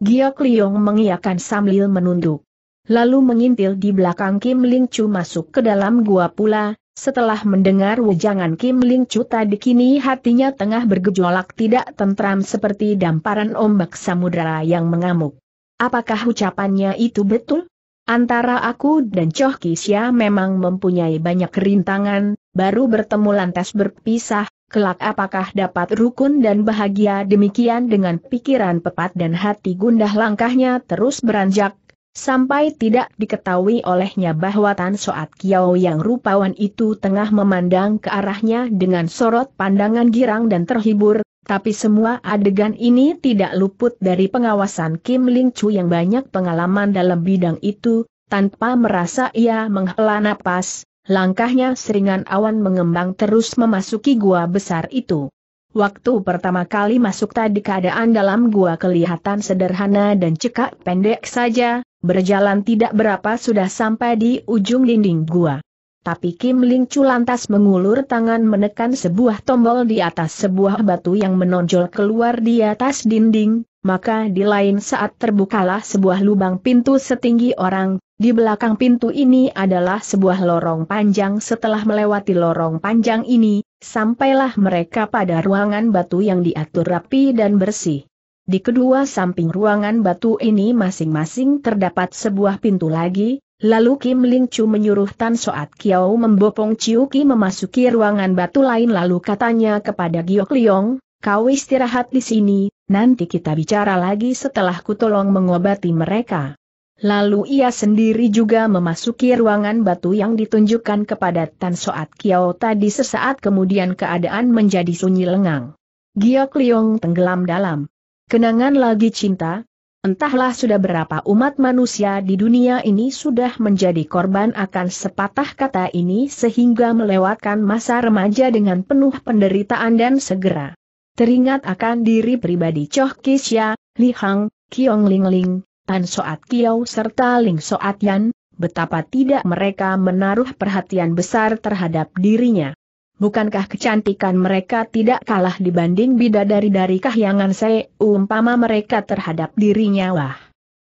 Giok Liong mengiyakan sambil menunduk. Lalu mengintil di belakang Kim Ling Chu masuk ke dalam gua pula. Setelah mendengar wejangan Kim Ling Chu tadi, kini hatinya tengah bergejolak tidak tentram seperti damparan ombak samudera yang mengamuk. Apakah ucapannya itu betul? Antara aku dan Cho Ki Yi memang mempunyai banyak rintangan, baru bertemu lantas berpisah, kelak apakah dapat rukun dan bahagia? Demikian dengan pikiran pepat dan hati gundah langkahnya terus beranjak, sampai tidak diketahui olehnya bahwa Tan Soat Kiao yang rupawan itu tengah memandang ke arahnya dengan sorot pandangan girang dan terhibur, tapi semua adegan ini tidak luput dari pengawasan Kim Ling Chu yang banyak pengalaman dalam bidang itu. Tanpa merasa ia menghela napas, langkahnya seringan awan mengembang terus memasuki gua besar itu. Waktu pertama kali masuk tadi keadaan dalam gua kelihatan sederhana dan cekak pendek saja, berjalan tidak berapa sudah sampai di ujung dinding gua. Tapi Kim Ling Chu lantas mengulur tangan menekan sebuah tombol di atas sebuah batu yang menonjol keluar di atas dinding, maka di lain saat terbukalah sebuah lubang pintu setinggi orang. Di belakang pintu ini adalah sebuah lorong panjang. Setelah melewati lorong panjang ini, sampailah mereka pada ruangan batu yang diatur rapi dan bersih. Di kedua samping ruangan batu ini masing-masing terdapat sebuah pintu lagi. Lalu Kim Ling Chu menyuruh Tan Soat Kiao membopong Ciu Ki memasuki ruangan batu lain, lalu katanya kepada Giok Liong, "Kau istirahat di sini, nanti kita bicara lagi setelah ku tolong mengobati mereka." Lalu ia sendiri juga memasuki ruangan batu yang ditunjukkan kepada Tan Soat Kiao tadi. Sesaat kemudian keadaan menjadi sunyi lengang. Giok Liong tenggelam dalam kenangan lagi cinta. Entahlah sudah berapa umat manusia di dunia ini sudah menjadi korban akan sepatah kata ini sehingga melewatkan masa remaja dengan penuh penderitaan dan segera teringat akan diri pribadi Cho Ki Yi, Li Hang, Kiong Ling Ling, Tan Soat Kiao serta Ling Soat Yan, betapa tidak mereka menaruh perhatian besar terhadap dirinya. Bukankah kecantikan mereka tidak kalah dibanding bidadari dari kahyangan seumpama mereka terhadap dirinya? Wah,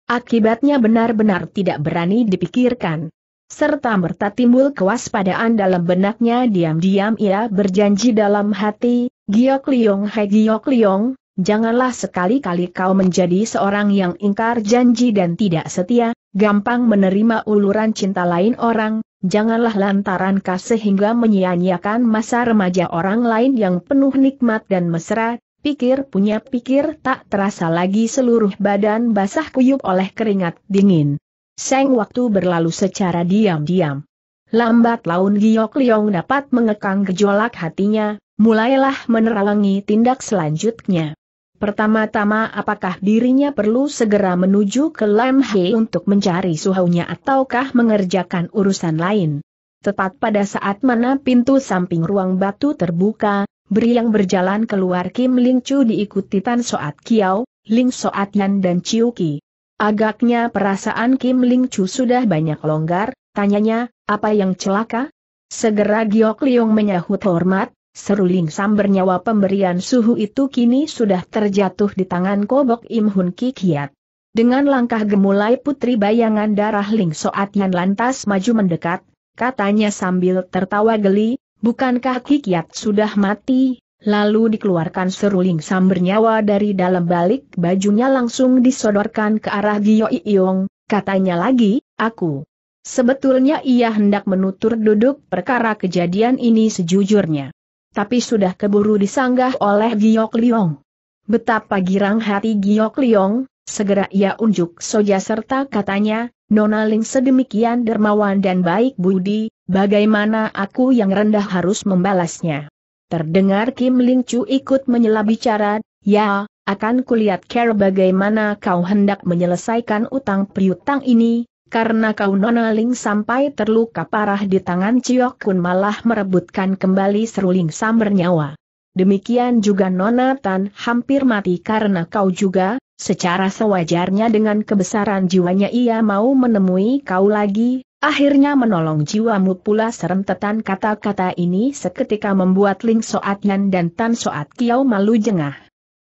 akibatnya benar-benar tidak berani dipikirkan. Serta merta timbul kewaspadaan dalam benaknya. Diam-diam ia berjanji dalam hati, "Giok Liong, hai Giok Liong, janganlah sekali-kali kau menjadi seorang yang ingkar janji dan tidak setia, gampang menerima uluran cinta lain orang. Janganlah lantaran kau sehingga menyia-nyiakan masa remaja orang lain yang penuh nikmat dan mesra." Pikir punya pikir, tak terasa lagi seluruh badan basah kuyup oleh keringat dingin. Seng waktu berlalu secara diam-diam. Lambat laun Giok Liong dapat mengekang gejolak hatinya, mulailah menerangi tindak selanjutnya. Pertama-tama, apakah dirinya perlu segera menuju ke Lam He untuk mencari suhunya ataukah mengerjakan urusan lain? Tepat pada saat mana pintu samping ruang batu terbuka, beri yang berjalan keluar Kim Ling Chu diikuti Tan Soat Kiao, Ling Soat Yan dan Ciu Ki. Agaknya perasaan Kim Ling Chu sudah banyak longgar, tanyanya, "Apa yang celaka?" Segera Giok Liong menyahut hormat, "Seruling sambernyawa pemberian suhu itu kini sudah terjatuh di tangan Kobok Imhun Ki Kiat." Dengan langkah gemulai putri bayangan darah Ling Soat Yan lantas maju mendekat, katanya sambil tertawa geli, "Bukankah Ki Kiat sudah mati?" Lalu dikeluarkan seruling sambernyawa dari dalam balik bajunya langsung disodorkan ke arah Giok Liong, katanya lagi, "Aku." Sebetulnya ia hendak menutur duduk perkara kejadian ini sejujurnya. Tapi sudah keburu disanggah oleh Giok Liong. Betapa girang hati Giok Liong, segera ia unjuk soja serta katanya, "Nona Ling sedemikian dermawan dan baik budi, bagaimana aku yang rendah harus membalasnya?" Terdengar Kim Ling Chu ikut menyela bicara, "Ya, akan kulihat care bagaimana kau hendak menyelesaikan utang piutang ini. Karena kau Nona Ling sampai terluka parah di tangan Ciok Kun malah merebutkan kembali seruling sambernyawa. Demikian juga Nona Tan hampir mati karena kau juga. Secara sewajarnya dengan kebesaran jiwanya ia mau menemui kau lagi, akhirnya menolong jiwamu pula." Serentetan kata-kata ini seketika membuat Ling Soat Yan dan Tan Soat Kiao malu jengah.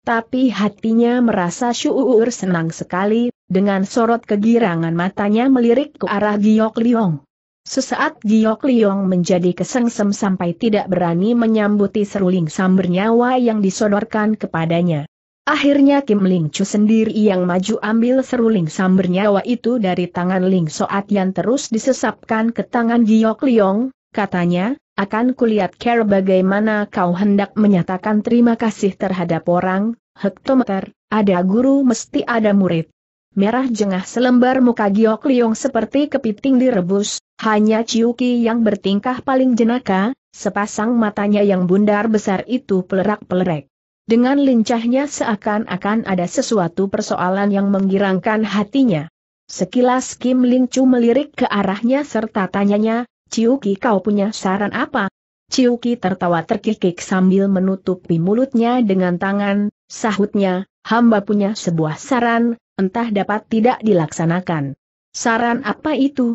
Tapi hatinya merasa syukur senang sekali, dengan sorot kegirangan matanya melirik ke arah Giok Liong. Sesaat Giok Liong menjadi kesengsem sampai tidak berani menyambuti seruling sambar nyawa yang disodorkan kepadanya. Akhirnya Kim Ling Chu sendiri yang maju ambil seruling sambar nyawa itu dari tangan Ling Soat Yan terus disesapkan ke tangan Giok Liong, katanya, "Akan kulihat care bagaimana kau hendak menyatakan terima kasih terhadap orang, hektometer, ada guru mesti ada murid." Merah jengah selembar muka Giok Liong seperti kepiting direbus, hanya Ciu Ki yang bertingkah paling jenaka, sepasang matanya yang bundar besar itu pelerak-pelerek. Dengan lincahnya seakan-akan ada sesuatu persoalan yang menggirangkan hatinya. Sekilas Kim Ling Chu melirik ke arahnya serta tanyanya, "Ciu Ki, kau punya saran apa?" Ciu Ki tertawa terkikik sambil menutupi mulutnya dengan tangan, sahutnya, "Hamba punya sebuah saran. Entah dapat tidak dilaksanakan." "Saran apa itu?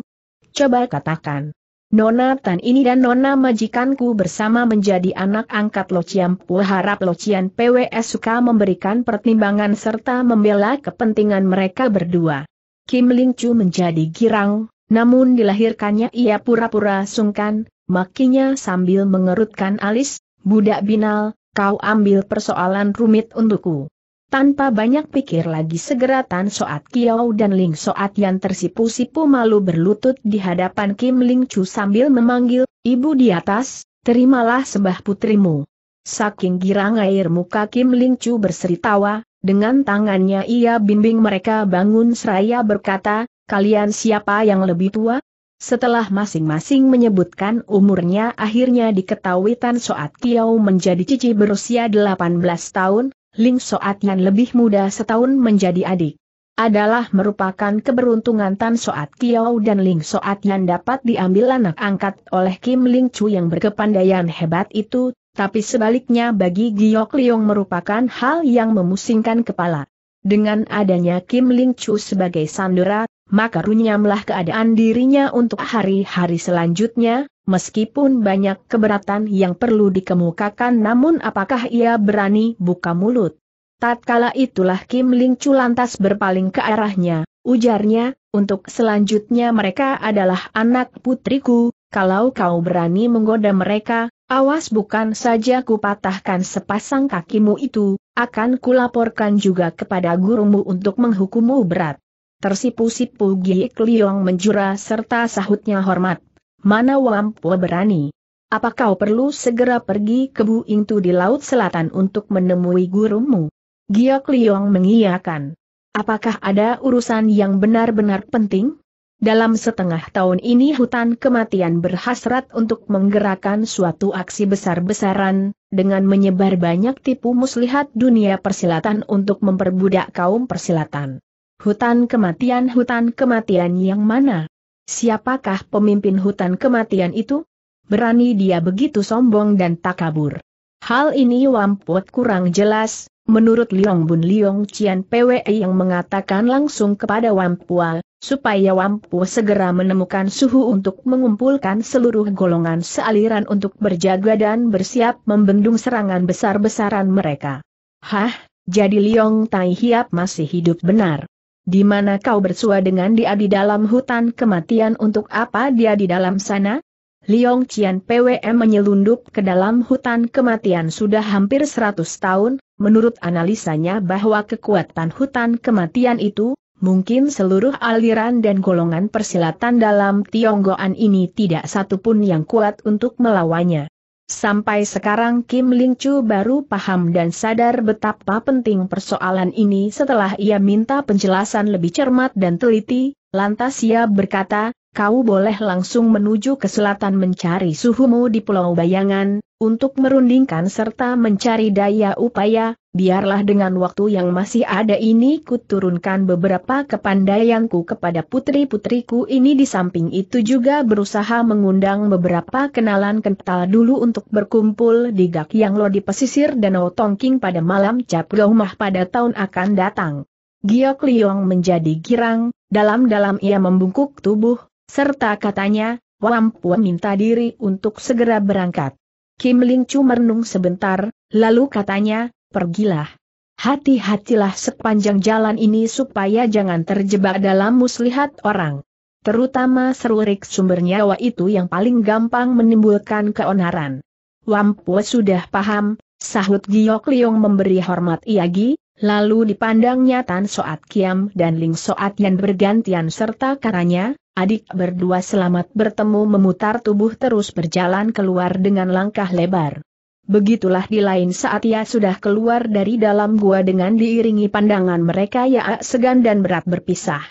Coba katakan." "Nona Tan ini dan Nona majikanku bersama menjadi anak angkat Loh Cian Pue. Harap Loh Cian Pwe suka memberikan pertimbangan serta membela kepentingan mereka berdua." Kim Ling Chu menjadi girang, namun dilahirkannya ia pura-pura sungkan, makinya sambil mengerutkan alis, "Budak binal, kau ambil persoalan rumit untukku." Tanpa banyak pikir lagi segera Tan Soat Kiao dan Ling Soat Yan tersipu-sipu malu berlutut di hadapan Kim Ling Chu sambil memanggil, "Ibu di atas, terimalah sembah putrimu." Saking girang air muka Kim Ling Chu berseri tawa, dengan tangannya ia bimbing mereka bangun seraya berkata, "Kalian siapa yang lebih tua?" Setelah masing-masing menyebutkan umurnya akhirnya diketahui Tan Soat Kiao menjadi cici berusia delapan belas tahun. Ling Soat Yan lebih muda setahun menjadi adik. Adalah merupakan keberuntungan Tan Soat Kiao dan Ling Soat Yan dapat diambil anak angkat oleh Kim Ling Chu yang berkepandaian hebat itu, tapi sebaliknya bagi Giok Liong merupakan hal yang memusingkan kepala. Dengan adanya Kim Ling Chu sebagai sandera, maka runyamlah keadaan dirinya untuk hari-hari selanjutnya. Meskipun banyak keberatan yang perlu dikemukakan, namun apakah ia berani buka mulut? Tatkala itulah Kim Ling Chu lantas berpaling ke arahnya, ujarnya, "Untuk selanjutnya mereka adalah anak putriku, kalau kau berani menggoda mereka, awas bukan saja kupatahkan sepasang kakimu itu, akan kulaporkan juga kepada gurumu untuk menghukummu berat." Tersipu-sipu Giok Liong menjura serta sahutnya hormat, "Mana Wampu berani? Apa kau perlu segera pergi ke Bu Ingtu di Laut Selatan untuk menemui gurumu?" Giok Liong mengiyakan. "Apakah ada urusan yang benar-benar penting?" Dalam setengah tahun ini hutan kematian berhasrat untuk menggerakkan suatu aksi besar-besaran, dengan menyebar banyak tipu muslihat dunia persilatan untuk memperbudak kaum persilatan. Hutan kematian, hutan kematian yang mana? Siapakah pemimpin hutan kematian itu? Berani dia begitu sombong dan takabur. Hal ini Wampuat kurang jelas, menurut Liong Bun Liong Cian Pwe yang mengatakan langsung kepada Wampua, supaya Wampua segera menemukan suhu untuk mengumpulkan seluruh golongan sealiran untuk berjaga dan bersiap membendung serangan besar-besaran mereka. "Hah, jadi Liong Tai Hiap masih hidup benar? Di mana kau bersua dengan dia di dalam hutan kematian? Untuk apa dia di dalam sana?" Liong Cian Pwe menyelundup ke dalam hutan kematian sudah hampir seratus tahun, menurut analisanya bahwa kekuatan hutan kematian itu, mungkin seluruh aliran dan golongan persilatan dalam Tionggoan ini tidak satupun yang kuat untuk melawannya. Sampai sekarang Kim Ling Chu baru paham dan sadar betapa penting persoalan ini setelah ia minta penjelasan lebih cermat dan teliti, lantas ia berkata, "Kau boleh langsung menuju ke selatan mencari suhumu di Pulau Bayangan, untuk merundingkan serta mencari daya upaya, biarlah dengan waktu yang masih ada ini kuturunkan beberapa kepandaianku kepada putri-putriku ini. Di samping itu juga berusaha mengundang beberapa kenalan kental dulu untuk berkumpul di Gak Yang Lo di pesisir Danau Tongking pada malam cap rumah pada tahun akan datang. Giok Liong menjadi girang, dalam-dalam ia membungkuk tubuh, serta katanya, Wampu minta diri untuk segera berangkat. Kim Ling Chu merenung sebentar, lalu katanya, pergilah. Hati-hatilah sepanjang jalan ini supaya jangan terjebak dalam muslihat orang. Terutama serurik sumber nyawa itu yang paling gampang menimbulkan keonaran. Wampu sudah paham, sahut Giok Liong memberi hormat Iagi, lalu dipandangnya Tan Soat Kiam dan Ling Soat Yan bergantian serta katanya, adik berdua selamat bertemu. Memutar tubuh terus berjalan keluar dengan langkah lebar. Begitulah di lain saat ia sudah keluar dari dalam gua dengan diiringi pandangan mereka yang segan dan berat berpisah.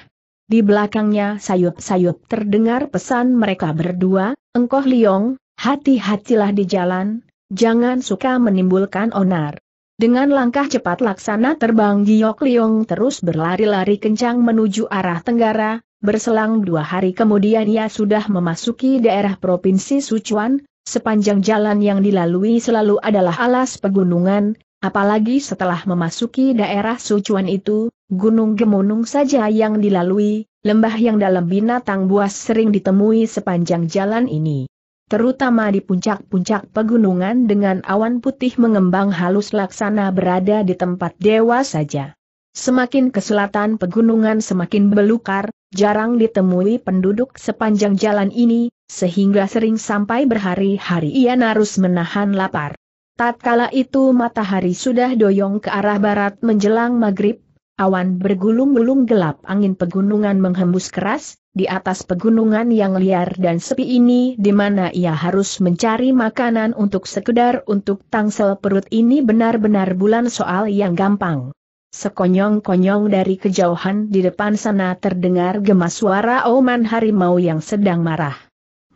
Di belakangnya sayup-sayup terdengar pesan mereka berdua, Engkoh Liong, hati-hatilah di jalan, jangan suka menimbulkan onar. Dengan langkah cepat laksana terbang Giok Liong terus berlari-lari kencang menuju arah tenggara. Berselang dua hari kemudian ia sudah memasuki daerah Provinsi Sichuan. Sepanjang jalan yang dilalui selalu adalah alas pegunungan, apalagi setelah memasuki daerah Sichuan itu, gunung gemunung saja yang dilalui, lembah yang dalam binatang buas sering ditemui sepanjang jalan ini. Terutama di puncak-puncak pegunungan dengan awan putih mengembang halus laksana berada di tempat dewa saja. Semakin ke selatan pegunungan semakin belukar, jarang ditemui penduduk sepanjang jalan ini, sehingga sering sampai berhari-hari ia harus menahan lapar. Tatkala itu matahari sudah doyong ke arah barat menjelang maghrib, awan bergulung-gulung gelap angin pegunungan menghembus keras, di atas pegunungan yang liar dan sepi ini di mana ia harus mencari makanan untuk sekedar untuk tangsel perut ini benar-benar bulan soal yang gampang. Sekonyong-konyong dari kejauhan di depan sana terdengar gema suara oman harimau yang sedang marah.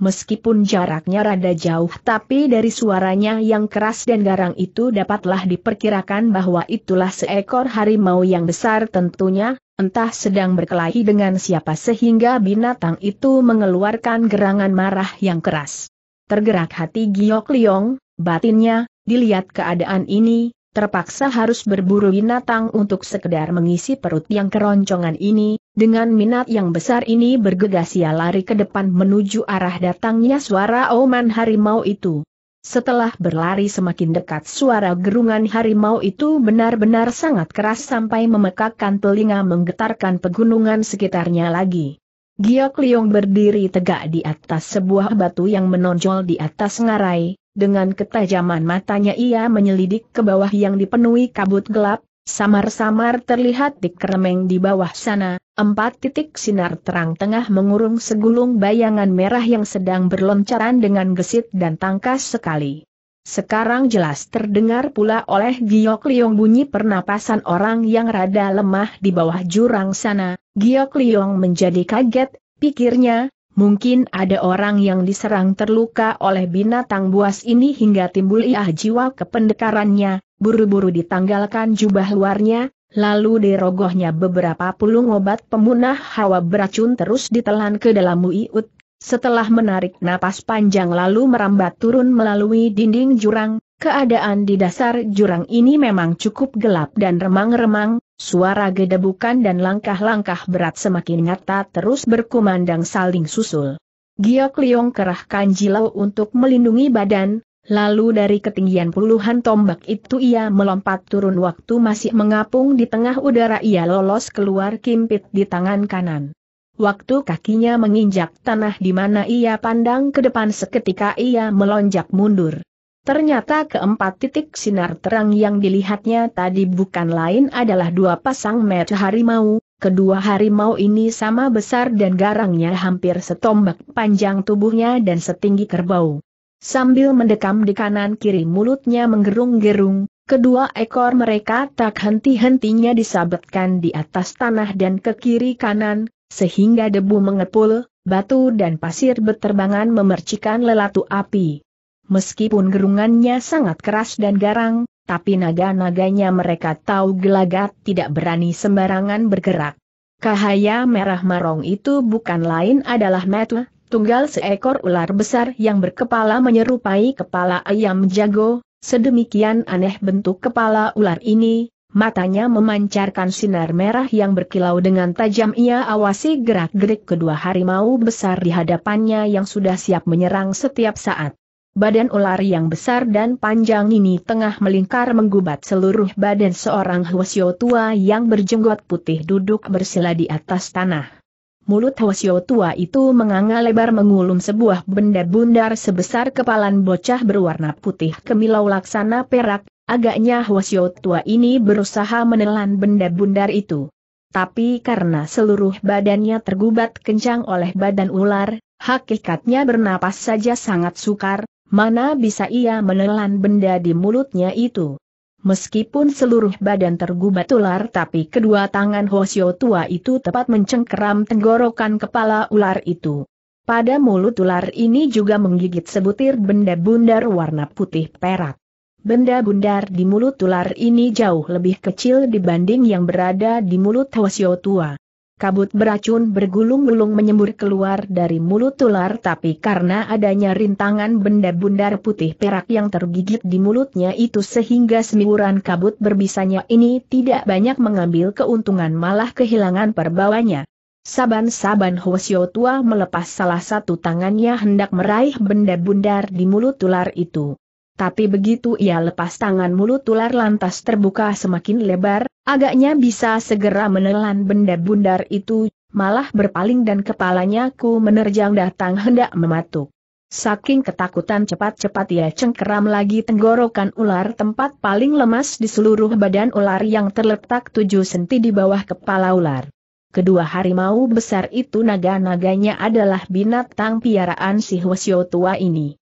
Meskipun jaraknya rada jauh tapi dari suaranya yang keras dan garang itu dapatlah diperkirakan bahwa itulah seekor harimau yang besar tentunya, entah sedang berkelahi dengan siapa sehingga binatang itu mengeluarkan gerangan marah yang keras. Tergerak hati Giok Liong, batinnya, dilihat keadaan ini, terpaksa harus berburu binatang untuk sekedar mengisi perut yang keroncongan ini. Dengan minat yang besar ini bergegas ia lari ke depan menuju arah datangnya suara oman harimau itu. Setelah berlari semakin dekat suara gerungan harimau itu benar-benar sangat keras sampai memekakkan telinga menggetarkan pegunungan sekitarnya lagi. Giok Liong berdiri tegak di atas sebuah batu yang menonjol di atas ngarai. Dengan ketajaman matanya ia menyelidik ke bawah yang dipenuhi kabut gelap, samar-samar terlihat di keremeng di bawah sana, empat titik sinar terang tengah mengurung segulung bayangan merah yang sedang berloncaran dengan gesit dan tangkas sekali. Sekarang jelas terdengar pula oleh Giok Liong bunyi pernapasan orang yang rada lemah di bawah jurang sana. Giok Liong menjadi kaget, pikirnya. Mungkin ada orang yang diserang terluka oleh binatang buas ini hingga timbul iah jiwa kependekarannya, buru-buru ditanggalkan jubah luarnya, lalu dirogohnya beberapa pulung obat pemunah hawa beracun terus ditelan ke dalam mulut. Setelah menarik napas panjang lalu merambat turun melalui dinding jurang, keadaan di dasar jurang ini memang cukup gelap dan remang-remang. Suara gedebukan dan langkah-langkah berat semakin nyata terus berkumandang saling susul. Giok Liong kerahkan jilau untuk melindungi badan, lalu dari ketinggian puluhan tombak itu ia melompat turun waktu masih mengapung di tengah udara ia lolos keluar kimpit di tangan kanan. Waktu kakinya menginjak tanah di mana ia pandang ke depan seketika ia melonjak mundur. Ternyata keempat titik sinar terang yang dilihatnya tadi bukan lain adalah dua pasang mata harimau. Kedua harimau ini sama besar dan garangnya hampir setombak panjang tubuhnya dan setinggi kerbau. Sambil mendekam di kanan kiri mulutnya menggerung-gerung, kedua ekor mereka tak henti-hentinya disabetkan di atas tanah dan ke kiri kanan, sehingga debu mengepul, batu dan pasir beterbangan memercikan lelatu api. Meskipun gerungannya sangat keras dan garang, tapi naga-naganya mereka tahu gelagat tidak berani sembarangan bergerak. Cahaya merah marong itu bukan lain adalah mata, tunggal seekor ular besar yang berkepala menyerupai kepala ayam jago. Sedemikian aneh bentuk kepala ular ini, matanya memancarkan sinar merah yang berkilau dengan tajam. Ia awasi gerak-gerik kedua harimau besar di hadapannya yang sudah siap menyerang setiap saat. Badan ular yang besar dan panjang ini tengah melingkar menggubat seluruh badan seorang hwasyo tua yang berjenggot putih duduk bersila di atas tanah. Mulut hwasyo tua itu menganga lebar mengulum sebuah benda bundar sebesar kepalan bocah berwarna putih kemilau laksana perak. Agaknya hwasyo tua ini berusaha menelan benda bundar itu. Tapi karena seluruh badannya tergubat kencang oleh badan ular, hakikatnya bernapas saja sangat sukar. Mana bisa ia menelan benda di mulutnya itu? Meskipun seluruh badan tergubat ular, tapi kedua tangan hwasyo tua itu tepat mencengkeram tenggorokan kepala ular itu. Pada mulut ular ini juga menggigit sebutir benda bundar warna putih perak. Benda bundar di mulut ular ini jauh lebih kecil dibanding yang berada di mulut hwasyo tua. Kabut beracun bergulung-gulung menyembur keluar dari mulut ular, tapi karena adanya rintangan benda bundar putih perak yang tergigit di mulutnya itu sehingga semburan kabut berbisanya ini tidak banyak mengambil keuntungan, malah kehilangan perbawanya. Saban-saban hwasyo tua melepas salah satu tangannya hendak meraih benda bundar di mulut ular itu. Tapi begitu ia lepas tangan, mulut ular lantas terbuka semakin lebar, agaknya bisa segera menelan benda bundar itu, malah berpaling dan kepalanya ku menerjang datang hendak mematuk. Saking ketakutan cepat-cepat ia cengkeram lagi tenggorokan ular, tempat paling lemas di seluruh badan ular yang terletak tujuh sentimeter di bawah kepala ular. Kedua harimau besar itu naga-naganya adalah binatang piaraan si hwasyo tua ini.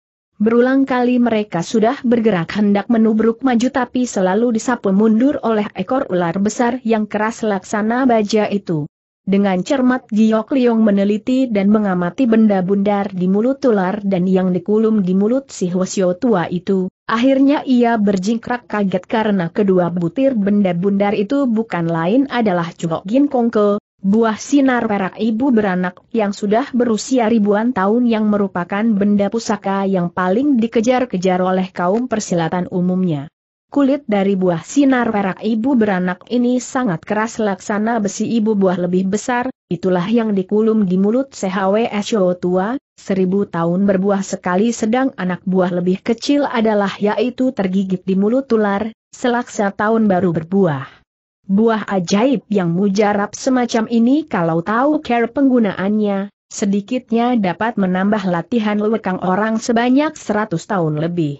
Berulang kali mereka sudah bergerak hendak menubruk maju, tapi selalu disapu mundur oleh ekor ular besar yang keras laksana baja itu. Dengan cermat Giok Liong meneliti dan mengamati benda bundar di mulut ular dan yang dikulum di mulut si hwasyo tua itu, akhirnya ia berjingkrak kaget karena kedua butir benda bundar itu bukan lain adalah Chwok Ginkong Keh, buah sinar perak ibu beranak yang sudah berusia ribuan tahun yang merupakan benda pusaka yang paling dikejar-kejar oleh kaum persilatan umumnya. Kulit dari buah sinar perak ibu beranak ini sangat keras laksana besi ibu buah lebih besar, itulah yang dikulum di mulut hwasyo tua, seribu tahun berbuah sekali, sedang anak buah lebih kecil adalah yaitu tergigit di mulut ular, selaksa tahun baru berbuah. Buah ajaib yang mujarab semacam ini kalau tahu cara penggunaannya, sedikitnya dapat menambah latihan lekang orang sebanyak seratus tahun lebih.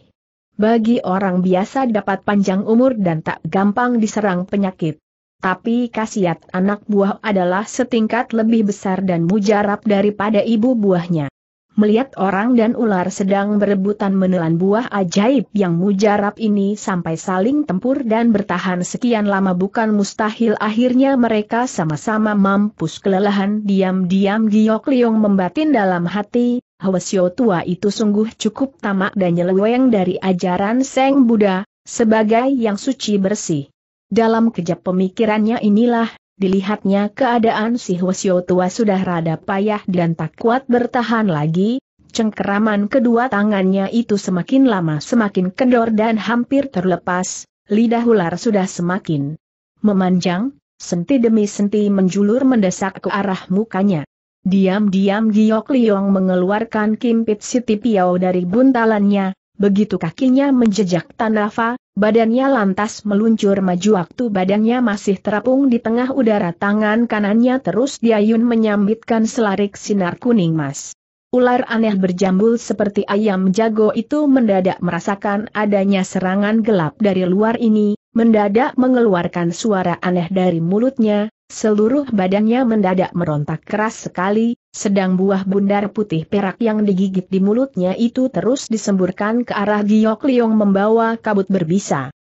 Bagi orang biasa dapat panjang umur dan tak gampang diserang penyakit. Tapi khasiat anak buah adalah setingkat lebih besar dan mujarab daripada ibu buahnya. Melihat orang dan ular sedang berebutan menelan buah ajaib yang mujarab ini sampai saling tempur dan bertahan sekian lama bukan mustahil, akhirnya mereka sama-sama mampus kelelahan. Diam-diam Giok Liong membatin dalam hati, hwasyo tua itu sungguh cukup tamak dan nyeleweng dari ajaran Sang Buddha, sebagai yang suci bersih. Dalam kejap pemikirannya inilah, dilihatnya keadaan si hwasyo tua sudah rada payah dan tak kuat bertahan lagi, cengkeraman kedua tangannya itu semakin lama semakin kendor dan hampir terlepas, lidah ular sudah semakin memanjang, senti demi senti menjulur mendesak ke arah mukanya. Diam-diam Giok Liong mengeluarkan Kim Siti Piao dari buntalannya, begitu kakinya menjejak tanah, badannya lantas meluncur maju. Waktu badannya masih terapung di tengah udara, tangan kanannya terus diayun menyambitkan selarik sinar kuning mas. Ular aneh berjambul seperti ayam jago itu mendadak merasakan adanya serangan gelap dari luar ini, mendadak mengeluarkan suara aneh dari mulutnya, seluruh badannya mendadak merontak keras sekali, sedang buah bundar putih perak yang digigit di mulutnya itu terus disemburkan ke arah Giok Liong membawa kabut berbisa.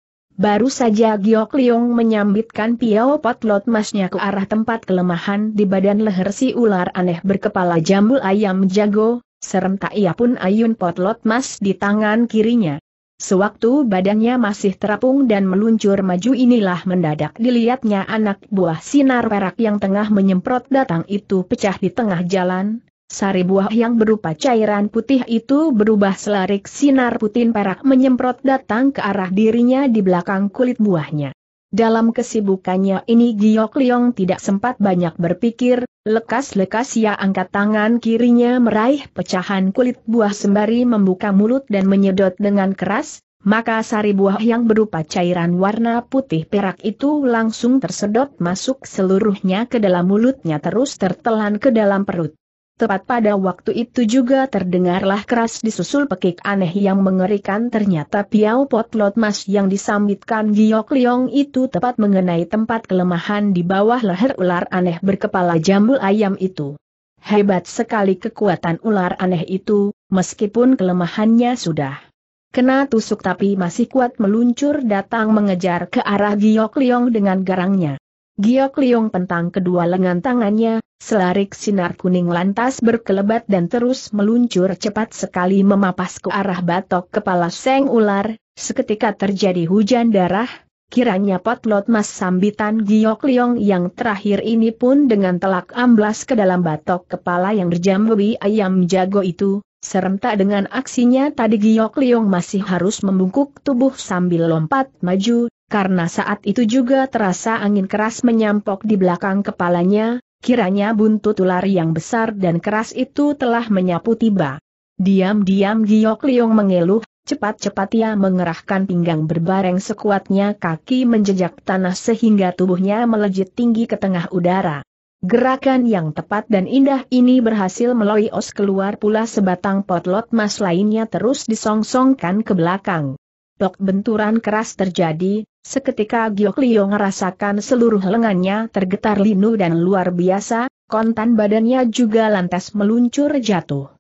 Baru saja Giok Liong menyambitkan piau potlot masnya ke arah tempat kelemahan di badan leher si ular aneh berkepala jambul ayam jago, serentak ia pun ayun potlot emas di tangan kirinya. Sewaktu badannya masih terapung dan meluncur maju inilah mendadak dilihatnya anak buah sinar perak yang tengah menyemprot datang itu pecah di tengah jalan. Sari buah yang berupa cairan putih itu berubah selarik sinar putih perak menyemprot datang ke arah dirinya di belakang kulit buahnya. Dalam kesibukannya ini Giok Liong tidak sempat banyak berpikir, lekas-lekas ia angkat tangan kirinya meraih pecahan kulit buah sembari membuka mulut dan menyedot dengan keras, maka sari buah yang berupa cairan warna putih perak itu langsung tersedot masuk seluruhnya ke dalam mulutnya terus tertelan ke dalam perut. Tepat pada waktu itu juga terdengarlah keras disusul pekik aneh yang mengerikan ternyata piau potlot mas yang disambitkan Giok Liong itu tepat mengenai tempat kelemahan di bawah leher ular aneh berkepala jambul ayam itu. Hebat sekali kekuatan ular aneh itu, meskipun kelemahannya sudah kena tusuk tapi masih kuat meluncur datang mengejar ke arah Giok Liong dengan garangnya. Giok Liong pentang kedua lengan tangannya, selarik sinar kuning lantas berkelebat dan terus meluncur cepat sekali memapas ke arah batok kepala seng ular, seketika terjadi hujan darah, kiranya potlot mas sambitan Giok Liong yang terakhir ini pun dengan telak amblas ke dalam batok kepala yang berjambi ayam jago itu, serentak dengan aksinya tadi Giok Liong masih harus membungkuk tubuh sambil lompat maju, karena saat itu juga terasa angin keras menyampok di belakang kepalanya, kiranya buntut ular yang besar dan keras itu telah menyapu tiba. Diam-diam Giok Liong mengeluh, cepat-cepat ia mengerahkan pinggang berbareng sekuatnya kaki menjejak tanah sehingga tubuhnya melejit tinggi ke tengah udara. Gerakan yang tepat dan indah ini berhasil meloyos keluar pula sebatang potlot mas lainnya terus disongsongkan ke belakang. Tok benturan keras terjadi, seketika Giok Liong merasakan seluruh lengannya tergetar linu dan luar biasa, kontan badannya juga lantas meluncur jatuh.